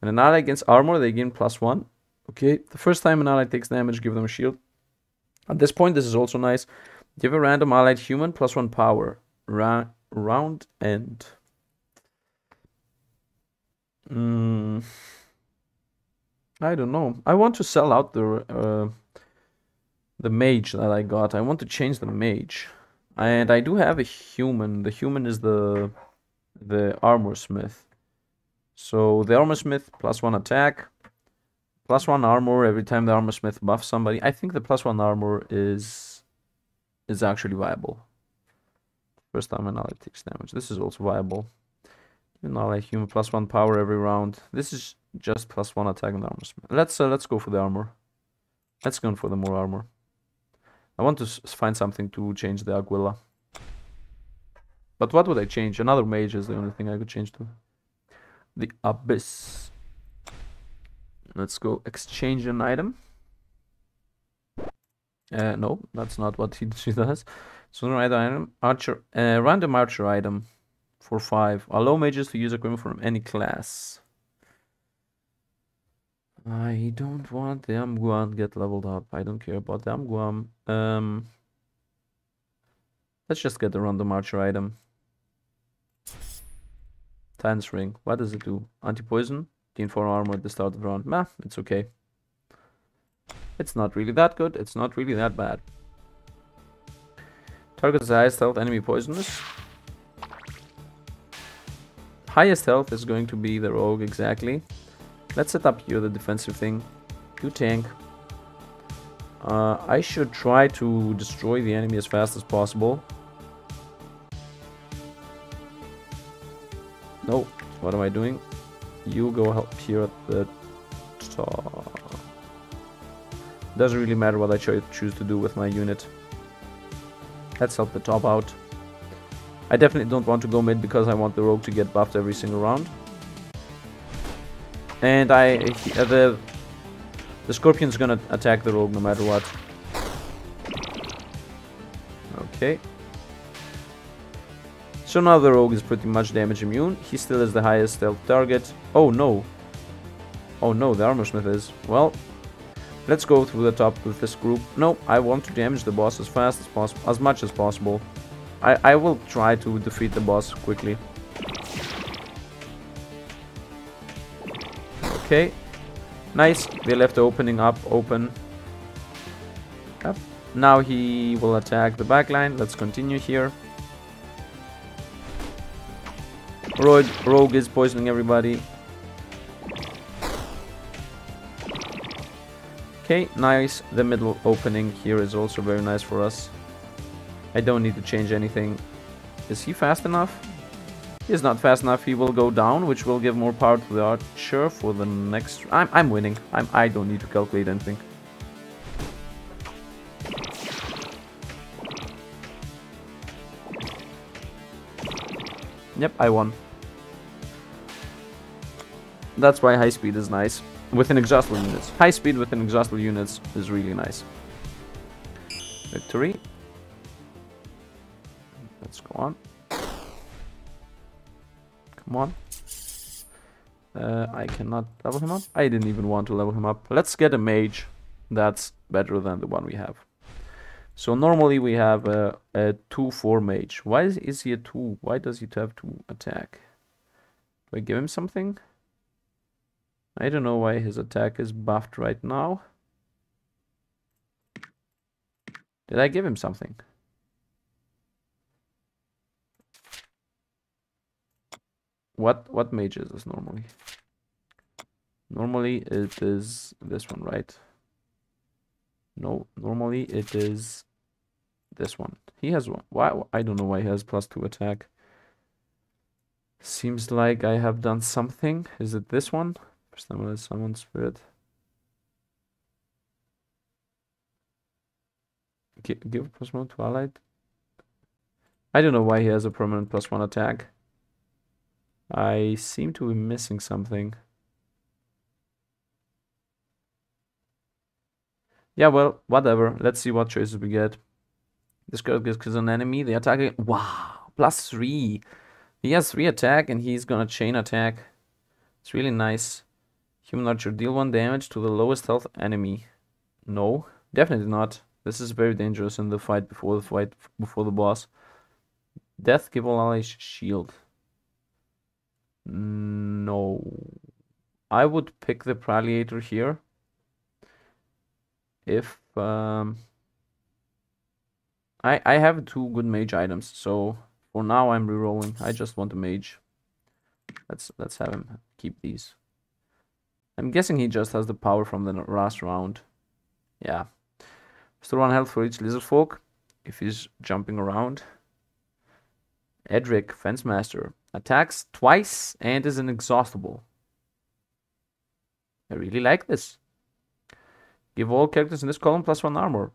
When an ally gains armor, they gain +1. Okay, the first time an ally takes damage, give them a shield. At this point, this is also nice. Give a random allied human +1 power. Round end. I don't know. I want to sell out the mage that I got. I want to change the mage. And I do have a human. The human is the armor smith. So the armor smith +1 attack, +1 armor every time the armor smith buffs somebody. I think the +1 armor is actually viable. First time an ally takes damage. This is also viable. An ally human +1 power every round. This is just +1 attack on the armor smith. Let's go for the armor. Let's go for the more armor. I want to find something to change the Aguila. But what would I change? Another mage is the only thing I could change to. The Abyss. Let's go exchange an item. No, that's not what she does. So random item, archer, random archer item for 5. Allow mages to use equipment from any class. I don't want the Amguam to get leveled up. I don't care about the Amguam. Let's just get the random archer item. Titan's Ring. What does it do? Anti-poison? Gain 4 armor at the start of the round. Nah, it's okay. It's not really that good. It's not really that bad. Targets the highest health enemy poisonous. Highest health is going to be the rogue, exactly. Let's set up here the defensive thing. You tank. I should try to destroy the enemy as fast as possible. No, what am I doing? You go help here at the top. Doesn't really matter what I choose to do with my unit. Let's help the top out. I definitely don't want to go mid because I want the rogue to get buffed every single round. And the scorpion's gonna attack the rogue no matter what. Okay. So now the rogue is pretty much damage immune. He still is the highest health target. Oh no. Oh no, the armor smith is. Well, let's go through the top with this group. No, I want to damage the boss as fast as possible, as much as possible. I will try to defeat the boss quickly. Okay. Nice. They left the opening up open. Yep. Now he will attack the backline. Let's continue here. Rogue is poisoning everybody. Okay, nice. The middle opening here is also very nice for us. I don't need to change anything. Is he fast enough? He is not fast enough. He will go down, which will give more power to the archer for the next... I'm winning. I don't need to calculate anything. Yep, I won. That's why high speed is nice. With an exhaustable units. High speed with an exhaustable units is really nice. victory. Let's go on. Come on. I cannot level him up. I didn't even want to level him up. Let's get a mage that's better than the one we have. So normally we have a 2-4 mage. Why is he a 2? Why does he have 2 attack? Do I give him something? I don't know why his attack is buffed right now. Did I give him something? What mage is this normally? Normally it is this one, right? No, normally it is this one. He has one. Why? I don't know why he has +2 attack. Seems like I have done something. Is it this one? First time I summon spirit. Give +1 to allied. I don't know why he has a permanent +1 attack. I seem to be missing something. Yeah, well, whatever. Let's see what choices we get. This card gives an enemy. They attack again. Wow, +3. He has 3 attack and he's gonna chain attack. It's really nice. Human archer, deal 1 damage to the lowest health enemy. No, definitely not. This is very dangerous in the fight before the boss. Death, give all allies shield. No. I would pick the Palliator here. If I have 2 good mage items, so for now I'm rerolling. I just want a mage. Let's have him keep these. I'm guessing he just has the power from the last round. Yeah. Restore 1 health for each lizard folk if he's jumping around. Edric, Fencemaster, attacks twice and is inexhaustible. I really like this. Give all characters in this column +1 armor.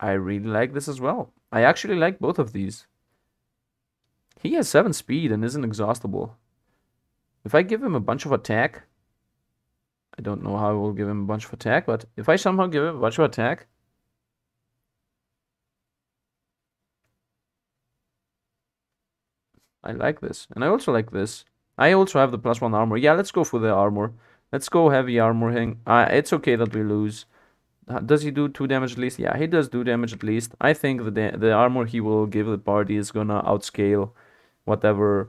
I really like this as well. I actually like both of these. He has 7 speed and isn't exhaustible. If I give him a bunch of attack, I don't know how I will give him a bunch of attack, but if I somehow give him a bunch of attack, I like this. And I also like this. I also have the +1 armor. Yeah, let's go for the armor. Let's go heavy armor hang. It's okay that we lose. Does he do 2 damage at least? Yeah, he does do damage at least. I think the armor he will give the party is gonna outscale whatever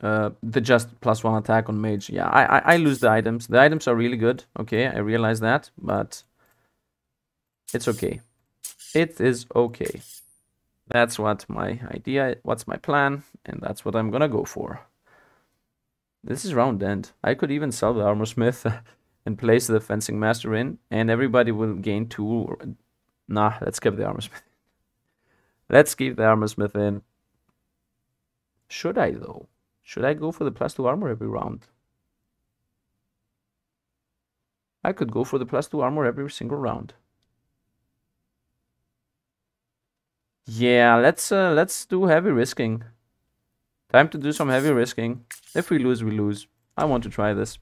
the just +1 attack on mage. Yeah, I lose the items. The items are really good. Okay, I realize that, but it's okay. It is okay. That's what my idea, what's my plan, and that's what I'm gonna go for. This is round end. I could even sell the armor smith and place the fencing master in, and everybody will gain 2. Nah, let's keep the armor smith. Let's keep the armor smith in. Should I though? Should I go for the +2 armor every round? I could go for the +2 armor every single round. Yeah, let's do heavy risking. Time to do some heavy risking. If we lose, we lose. I want to try this.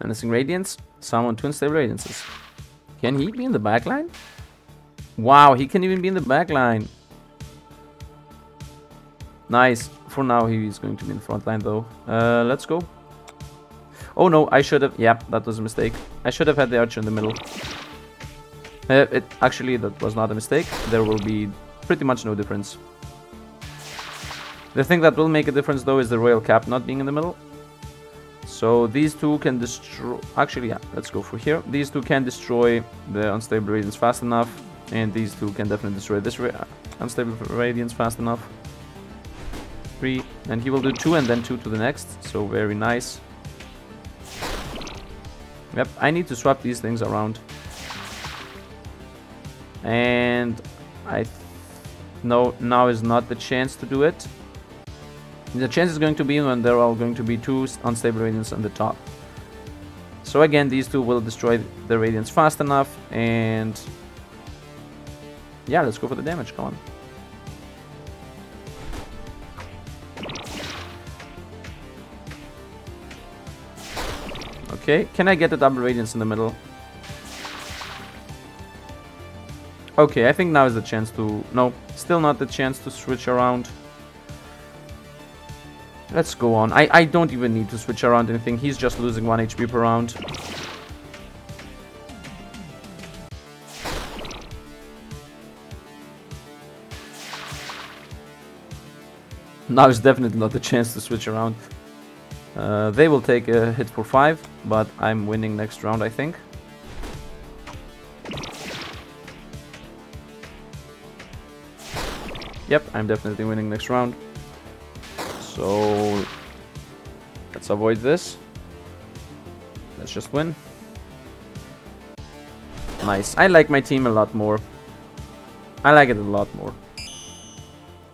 Menacing Radiance. Summon twin slave Radiances. Can he be in the backline? Wow, he can even be in the backline. Nice. For now, he is going to be in the front line though. Let's go. Oh no, I should have... Yep, that was a mistake. I should have had the archer in the middle. Actually, that was not a mistake. There will be pretty much no difference. The thing that will make a difference, though, is the royal cap not being in the middle. So these two can destroy... Actually, yeah, let's go for here. These two can destroy the unstable radiance fast enough. And these two can definitely destroy this unstable radiance fast enough. 3. And he will do 2 and then 2 to the next. So very nice. Yep, I need to swap these things around. And I know now is not the chance to do it. The chance is going to be when there are going to be 2 unstable radiance on the top. So again, these two will destroy the radiance fast enough, and yeah, let's go for the damage. Come on. Okay, can I get a double radiance in the middle? Okay, I think now is the chance to... No, still not the chance to switch around. Let's go on. I don't even need to switch around anything. He's just losing 1 HP per round. Now is definitely not the chance to switch around. They will take a hit for 5, but I'm winning next round, I think. Yep, I'm definitely winning next round. So let's avoid this. Let's just win. Nice. I like my team a lot more. I like it a lot more.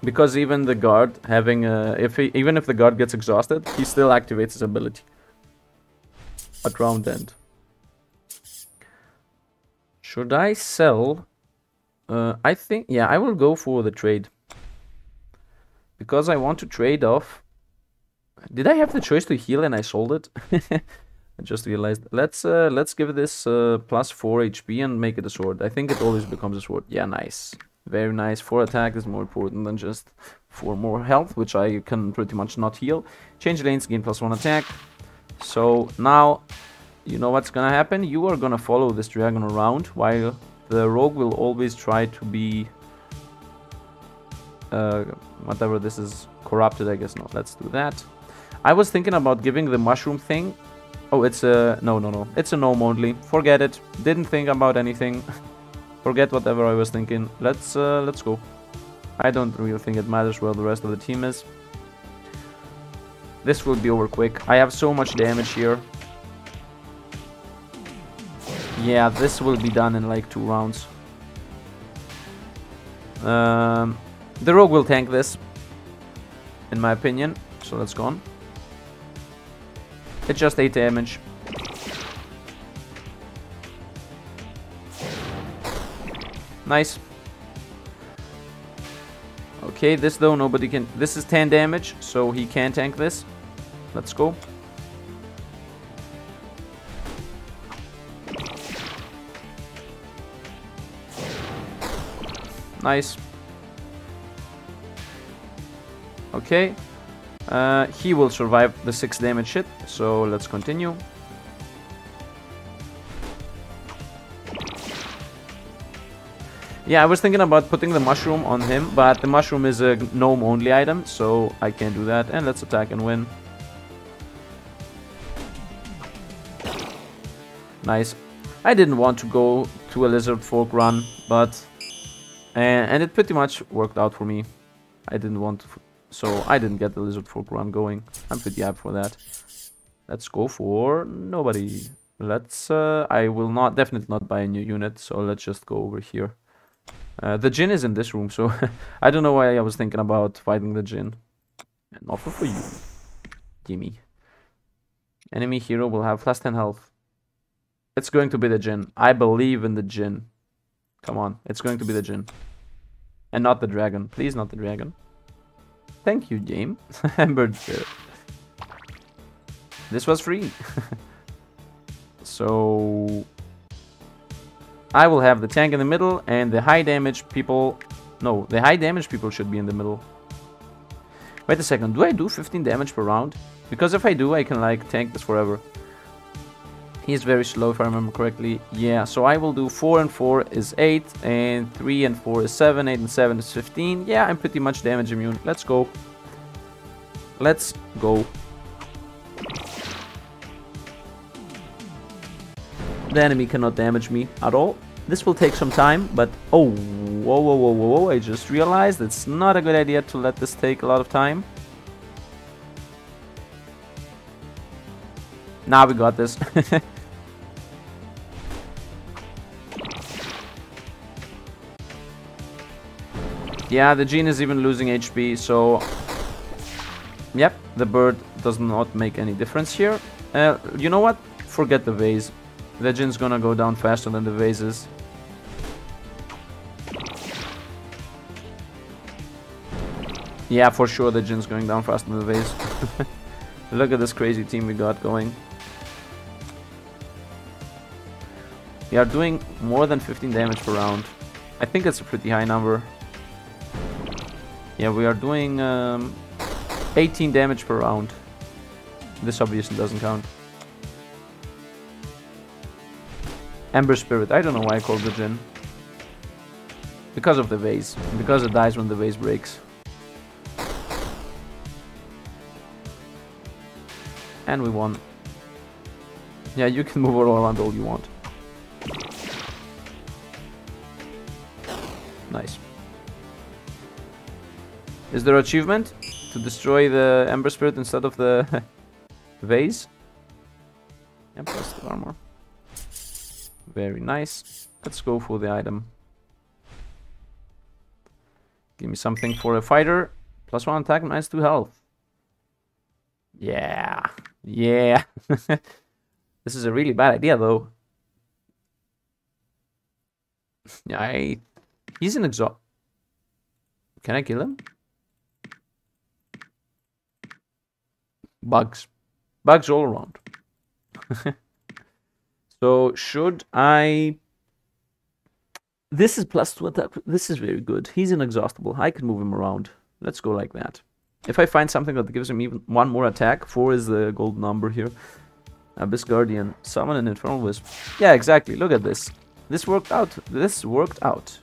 Because even the guard having a, even if the guard gets exhausted, he still activates his ability at round end. Should I sell? I think, yeah, I will go for the trade. Because I want to trade off. Did I have the choice to heal and I sold it? I just realized. Let's give this plus 4 HP and make it a sword. I think it always becomes a sword. Yeah, nice. Very nice. 4 attack is more important than just 4 more health, which I can pretty much not heal. Change lanes, gain plus 1 attack. So now, you know what's gonna happen. You are gonna follow this dragon around while the rogue will always try to be... whatever this is, corrupted, I guess. No, let's do that. I was thinking about giving the mushroom thing. Oh, it's a... No. It's a gnome only. Forget it. Didn't think about anything. Forget whatever I was thinking. Let's go. I don't really think it matters where the rest of the team is. This will be over quick. I have so much damage here. Yeah, this will be done in like 2 rounds. The rogue will tank this, in my opinion, so that's gone. It's just 8 damage. Nice. Okay, this though, nobody can... This is 10 damage, so he can tank this. Let's go. Nice. Okay, he will survive the 6 damage hit, so let's continue. Yeah, I was thinking about putting the mushroom on him, but the mushroom is a gnome only item, so I can't do that. And let's attack and win. Nice. I didn't want to go to a lizard folk run, but... And it pretty much worked out for me. I didn't want to... So I didn't get the lizard folk run going. I'm pretty happy for that. Let's go for nobody. Let's... I will not, definitely not buy a new unit. So let's just go over here. The djinn is in this room, so I don't know why I was thinking about fighting the djinn. An offer for you. Gimme. Enemy hero will have plus 10 health. It's going to be the djinn. I believe in the djinn. Come on, it's going to be the djinn. And not the dragon. Please, not the dragon. Thank you, game. This was free. So I will have the tank in the middle and the high damage people. No, the high damage people should be in the middle. Wait a second. Do I do 15 damage per round? Because if I do, I can like tank this forever. He's very slow if I remember correctly. Yeah, so I will do 4 and 4 is 8 and 3 and 4 is 7, 8 and 7 is 15. Yeah, I'm pretty much damage immune. Let's go. Let's go. The enemy cannot damage me at all. This will take some time, but... Oh, whoa, whoa, whoa, whoa, whoa. I just realized it's not a good idea to let this take a lot of time. Nah, we got this. Yeah, the djinn is even losing HP, so... Yep, the bird does not make any difference here. You know what? Forget the vase. The djinn's gonna go down faster than the vase is. Yeah, for sure the djinn's going down faster than the vase. Look at this crazy team we got going. We are doing more than 15 damage per round. I think it's a pretty high number. Yeah, we are doing 18 damage per round. This obviously doesn't count. Ember Spirit. I don't know why I called the djinn. Because of the vase. Because it dies when the vase breaks. And we won. Yeah, you can move all around all you want. Nice. Is there an achievement to destroy the Ember Spirit instead of the vase? And plus the armor. Very nice. Let's go for the item. Give me something for a fighter. Plus 1 attack, minus 2 health. Yeah. Yeah. This is a really bad idea, though. He's an exhaust. Can I kill him? Bugs. Bugs all around. So, should I... This is plus 2 attack. This is very good. He's inexhaustible. I can move him around. Let's go like that. If I find something that gives him even one more attack, 4 is the gold number here. Abyss Guardian. Summon an Infernal Wisp. Yeah, exactly. Look at this. This worked out. This worked out.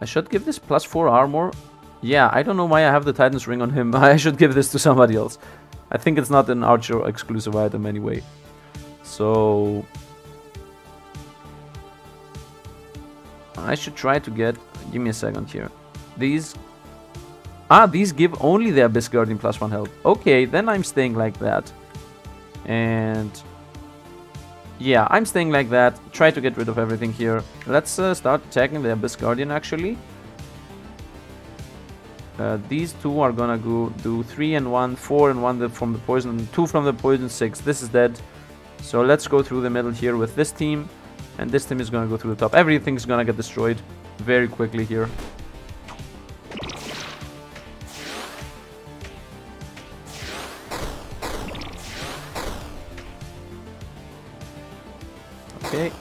I should give this plus 4 armor. Yeah, I don't know why I have the Titan's Ring on him. I should give this to somebody else. I think it's not an Archer exclusive item anyway. So... I should try to get... Give me a second here. These... Ah, these give only the Abyss Guardian plus 1 health. Okay, then I'm staying like that. And... Yeah, I'm staying like that. Try to get rid of everything here. Let's start attacking the Abyss Guardian, actually. These two are gonna go do 3 and 1, 4 and 1 from the poison, and 2 from the poison, 6. This is dead. So let's go through the middle here with this team, and this team is gonna go through the top. Everything's gonna get destroyed very quickly here. Okay,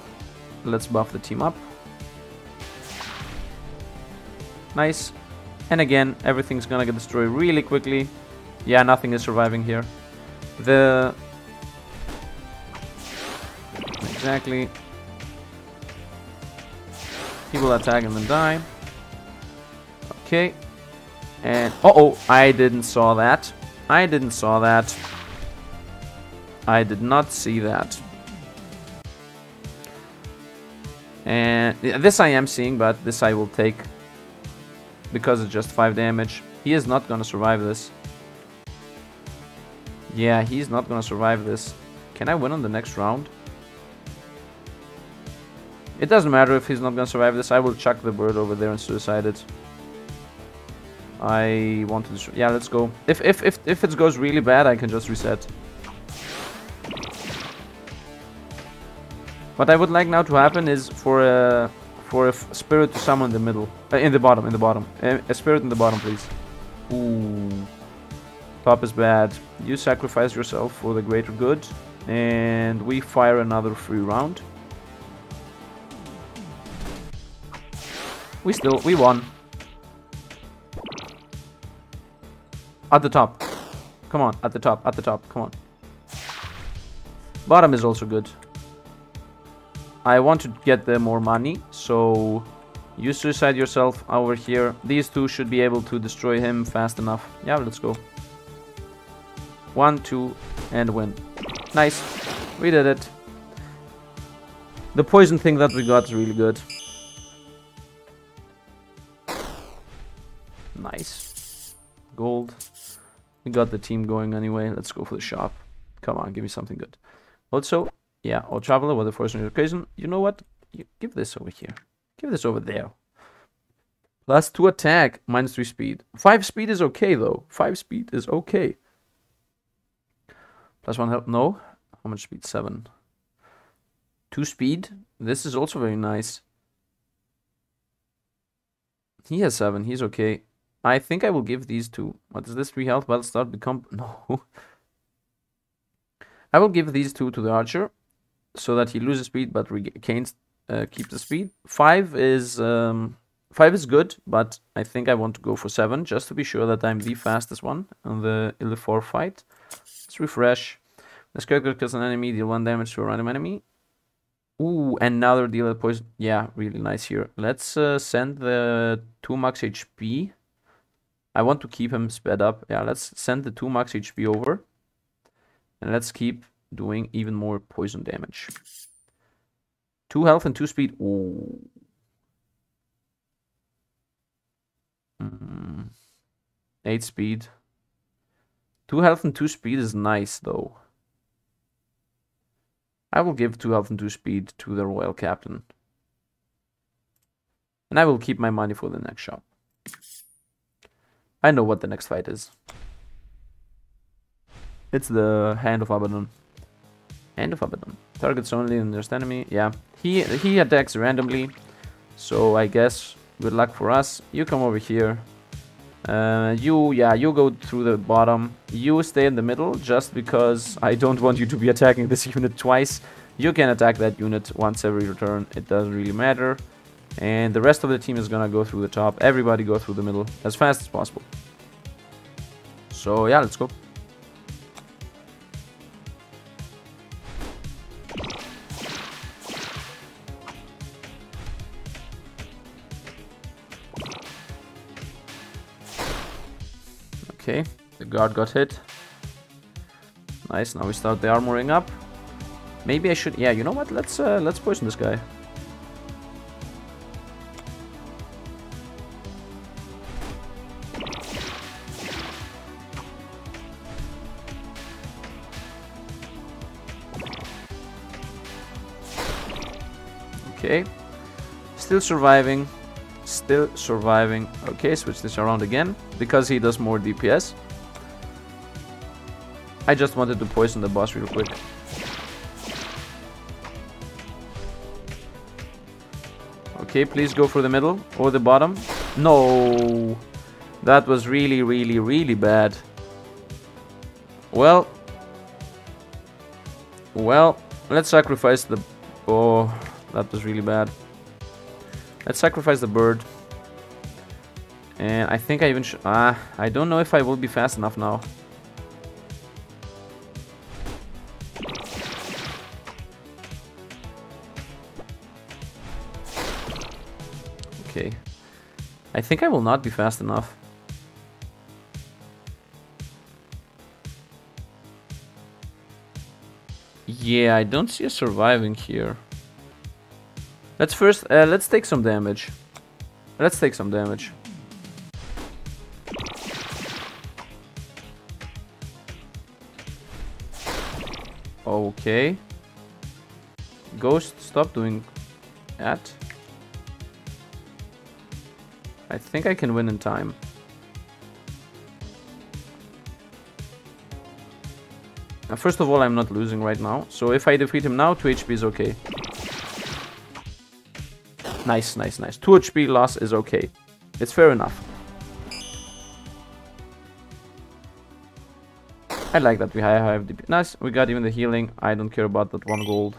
let's buff the team up. Nice. And again, everything's gonna get destroyed really quickly. Yeah, nothing is surviving here. The... Exactly. He will attack and then die. Okay. And... Uh-oh! I didn't saw that. I didn't saw that. I did not see that. And... This I am seeing, but this I will take. Because it's just 5 damage. He is not gonna survive this. Yeah, he's not gonna survive this. Can I win on the next round? It doesn't matter if he's not gonna survive this. I will chuck the bird over there and suicide it. I want to destroy. Yeah, let's go. If it goes really bad, I can just reset. What I would like now to happen is for a... For a spirit to summon in the middle, in the bottom. A spirit in the bottom, please. Ooh, top is bad. You sacrifice yourself for the greater good, and we fire another free round. We won. At the top, come on, at the top, come on. Bottom is also good. I want to get them more money, so you suicide yourself over here. These two should be able to destroy him fast enough. Yeah, let's go. 1, 2, and win. Nice. We did it. The poison thing that we got is really good. Nice. Gold. We got the team going anyway. Let's go for the shop. Come on, give me something good. Also... Yeah, or traveler with a fortunate occasion. You know what? You give this over here. Give this over there. Plus 2 attack, minus 3 speed. 5 speed is okay, though. 5 speed is okay. Plus 1 health. No. How much speed? 7. 2 speed. This is also very nice. He has 7. He's okay. I think I will give these two. What is this? 3 health. Battle start. Become... No. I will give these two to the archer. So that he loses speed but regains keep the speed. 5 is good, but I think I want to go for 7 just to be sure that I'm the fastest one on the Illifor fight. Let's refresh. This character kills an enemy, deal 1 damage to a random enemy. Ooh, another deal of poison. Yeah, really nice here. Let's send the 2 max HP. I want to keep him sped up. Yeah, let's send the 2 max HP over. And let's keep doing even more poison damage. 2 health and 2 speed. Ooh. Mm. 8 speed. 2 health and 2 speed is nice though. I will give 2 health and 2 speed to the Royal Captain. And I will keep my money for the next shop. I know what the next fight is. It's the Hand of Abaddon. Hand of Abaddon. Targets only the nearest enemy. Yeah, he attacks randomly. So I guess good luck for us. You come over here. You go through the bottom. You stay in the middle just because I don't want you to be attacking this unit twice. You can attack that unit once every return. It doesn't really matter. And the rest of the team is gonna go through the top. Everybody go through the middle as fast as possible. So yeah, let's go. Okay, the guard got hit. Nice, now we start the armoring up. Maybe I should... Yeah, you know what? Let's poison this guy. Okay. Still surviving. Still surviving. Okay, switch this around again because he does more DPS. I just wanted to poison the boss real quick. Okay, please go for the middle or the bottom. No, that was really, really, really bad. Well, let's sacrifice the... Oh, that was really bad. Let's sacrifice the bird. And I think I even should... I don't know if I will be fast enough now. Okay. I think I will not be fast enough. Yeah, I don't see us surviving here. Let's first, let's take some damage. Let's take some damage. Okay. Ghost, stop doing that. I think I can win in time. Now, first of all, I'm not losing right now. So if I defeat him now, 2 HP is okay. Nice, nice, nice. 2 HP loss is okay. It's fair enough. I like that we have DP. Nice, we got even the healing. I don't care about that 1 gold.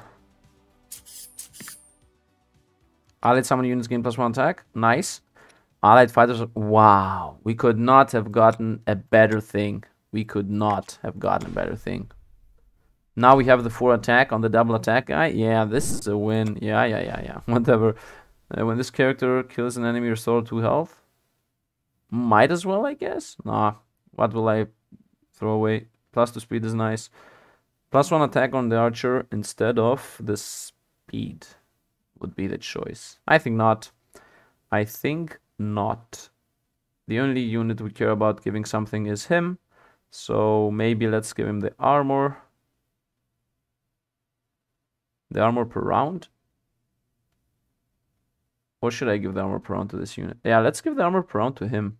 Allied summon units gain +1 attack. Nice. Allied fighters. Wow. We could not have gotten a better thing. We could not have gotten a better thing. Now we have the 4 attack on the double attack guy. Yeah, this is a win. Yeah. Whatever. When this character kills an enemy, restore 2 health. Might as well, I guess. Nah, what will I throw away? +2 speed is nice. +1 attack on the archer instead of the speed would be the choice. I think not. I think not. The only unit we care about giving something is him. So maybe let's give him the armor. The armor per round. Or should I give the armor per round to this unit? Yeah, let's give the armor per round to him.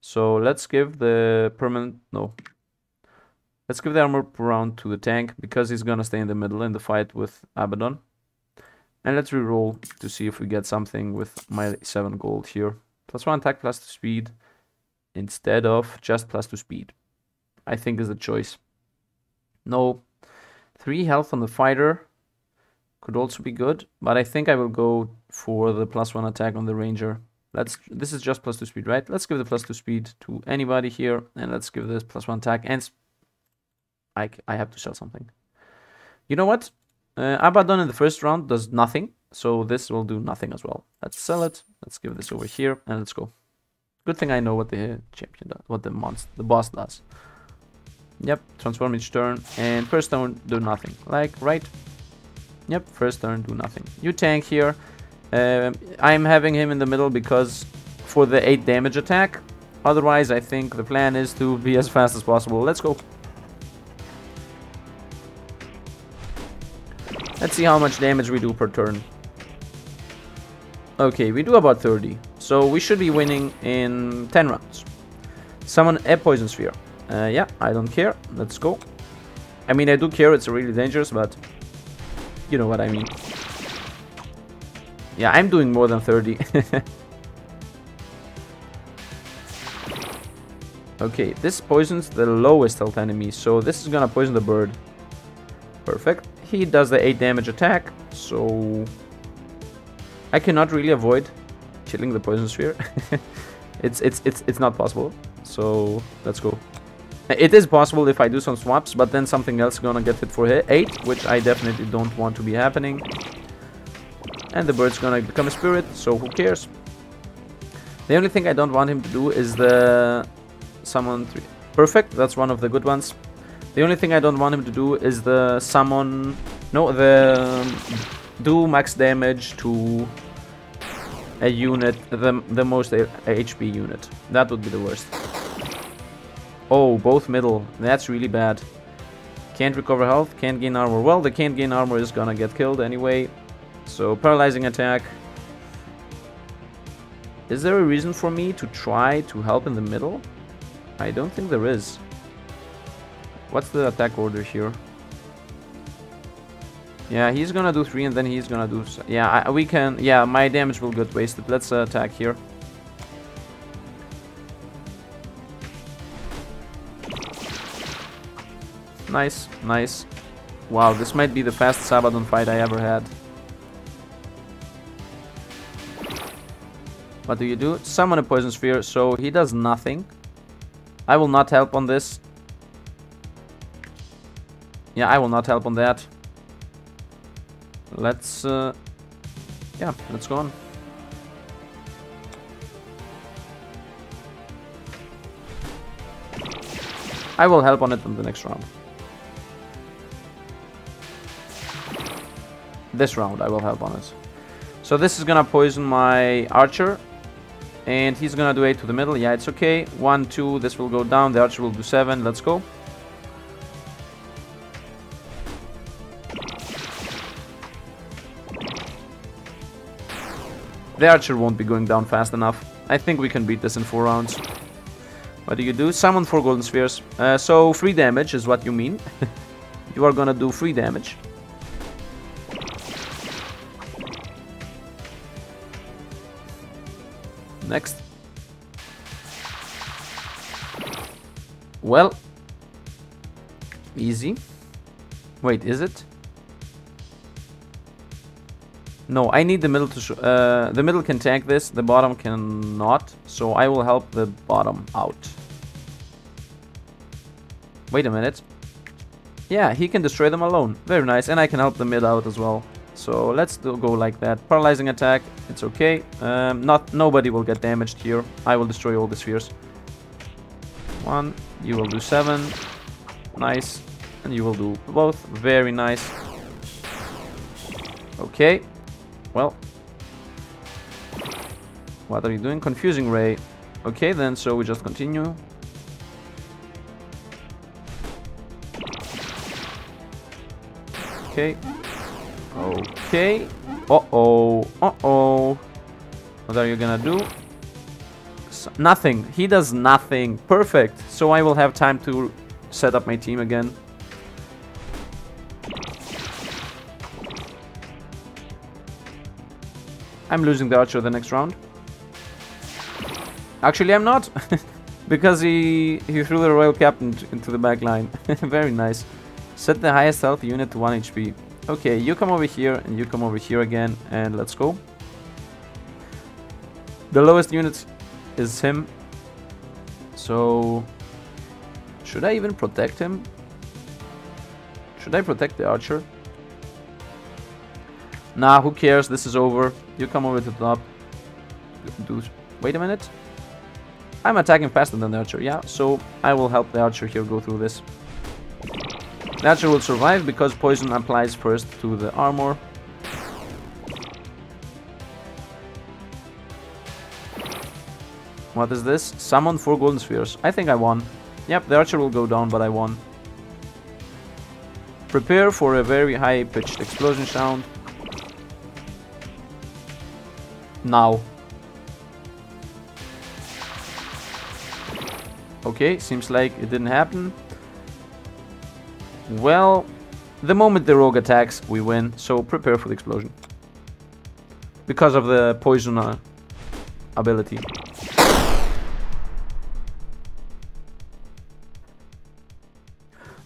So let's give the permanent... No. Let's give the armor per round to the tank because he's gonna stay in the middle in the fight with Abaddon. And let's reroll to see if we get something with my 7 gold here. +1 attack, +2 speed instead of just +2 speed. I think is the choice. No. 3 health on the fighter. could also be good, but I think I will go for the +1 attack on the ranger. This is just +2 speed, right? Let's give the +2 speed to anybody here, and let's give this +1 attack. And I have to sell something. You know what? Abaddon in the first round does nothing, so this will do nothing as well. Let's sell it. Let's give this over here, and let's go. Good thing I know what the champion does, what the monster, the boss does. Yep, transform each turn, and first turn do nothing. Like, right? Yep, first turn do nothing. You tank here. I'm having him in the middle because for the 8 damage attack. Otherwise, I think the plan is to be as fast as possible. Let's go. Let's see how much damage we do per turn. Okay, we do about 30. So we should be winning in 10 rounds. Summon a poison sphere. Yeah, I don't care. Let's go. I mean, I do care. It's really dangerous, but you know what I mean. Yeah, I'm doing more than 30. Okay, this poisons the lowest health enemy, so this is gonna poison the bird. Perfect. He does the 8 damage attack, so I cannot really avoid killing the poison sphere. it's not possible. So let's go. It is possible if I do some swaps, but then something else is gonna get hit for 8, which I definitely don't want to be happening. And the bird's gonna become a spirit, so who cares? The only thing I don't want him to do is the summon 3. Perfect, that's one of the good ones. The only thing I don't want him to do is the summon... No, the... Do max damage to a unit, the most HP unit. That would be the worst. Oh, both middle. That's really bad. Can't recover health, can't gain armor. Well, the can't gain armor is gonna get killed anyway. So, paralyzing attack. Is there a reason for me to try to help in the middle? I don't think there is. What's the attack order here? Yeah, he's gonna do 3 and then he's gonna do... Yeah, we can... Yeah, my damage will get wasted. Let's attack here. Nice, nice. Wow, this might be the fastest Abaddon fight I ever had. What do? Summon a poison sphere, so he does nothing. I will not help on this. Yeah, I will not help on that. Let's... yeah, let's go on. I will help on it in the next round. This round I will help on it. So this is gonna poison my archer. And he's gonna do 8 to the middle. Yeah, it's okay. 1, 2. This will go down. The archer will do 7. Let's go. The archer won't be going down fast enough. I think we can beat this in 4 rounds. What do you do? Summon 4 golden spheres. So 3 damage is what you mean. You are gonna do 3 damage. Next. Well, easy. Wait, is it? No, I need the middle to the middle can tank this, the bottom cannot, so I will help the bottom out. Wait a minute. Yeah, he can destroy them alone. Very nice, and I can help the mid out as well. So let's go like that. Paralyzing attack. It's okay. Nobody will get damaged here. I will destroy all the spheres. 1. You will do 7. Nice. And you will do both. Very nice. Okay. Well. What are you doing? Confusing ray. Okay then. So we just continue. Okay. Okay. Uh-oh. Uh-oh. What are you gonna do? Nothing. He does nothing. Perfect. So I will have time to set up my team again. I'm losing the archer the next round. Actually, I'm not. Because he threw the royal captain into the back line. Very nice. Set the highest health unit to 1 HP. Okay, you come over here and you come over here again, and let's go. The lowest unit is him. So should I even protect him? Should I protect the archer? Nah, who cares? This is over. You come over to the top. Wait a minute. I'm attacking faster than the archer, yeah, so I will help the archer here go through this. The archer will survive because poison applies first to the armor. What is this? Summon 4 golden spheres. I think I won. Yep, the archer will go down, but I won. Prepare for a very high-pitched explosion sound. Now. Okay, seems like it didn't happen. Well, the moment the rogue attacks, we win, so prepare for the explosion. Because of the poisoner ability.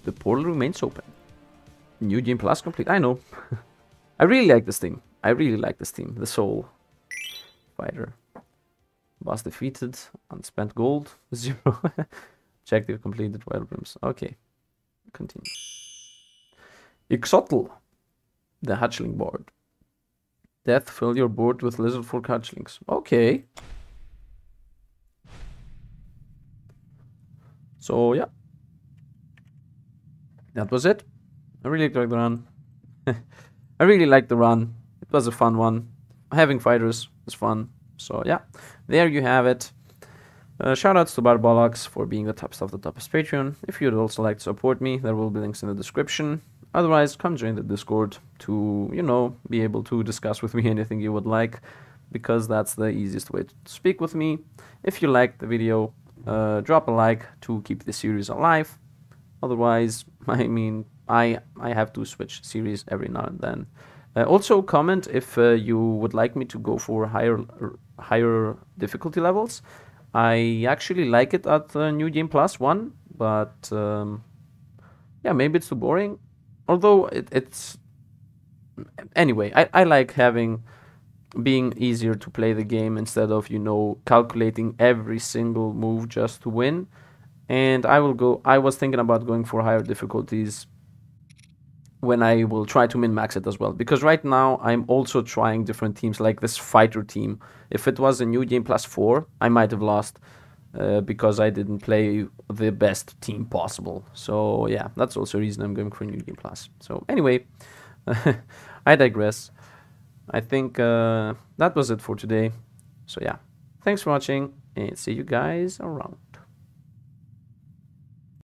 The portal remains open. New game plus complete. I know. I really like this team. I really like this team. The Soul Fighter. Boss defeated. Unspent gold. 0. Objective completed. Wild Rims. Okay. Continue. Ixotl. The hatchling board. Death. Fill your board with lizard fork hatchlings. Okay. So, yeah. That was it. I really liked the run. I really liked the run. It was a fun one. Having fighters is fun. So yeah, there you have it. Shoutouts to Butterbollocks for being the top stuff, the topest Patreon. If you'd also like to support me, there will be links in the description. Otherwise, come join the Discord to, you know, be able to discuss with me anything you would like, because that's the easiest way to speak with me. If you liked the video, drop a like to keep the series alive. Otherwise, I mean, I have to switch series every now and then. Also comment if you would like me to go for higher difficulty levels. I actually like it at New Game Plus 1, but yeah, maybe it's too boring. Although it's anyway, I like being easier to play the game instead of, you know, calculating every single move just to win. And I was thinking about going for higher difficulties when I will try to min-max it as well. Because right now, I'm also trying different teams, like this fighter team. If it was a New Game Plus 4, I might have lost because I didn't play the best team possible. So yeah, that's also a reason I'm going for New Game Plus. So anyway, I digress. I think that was it for today. So yeah, thanks for watching and see you guys around.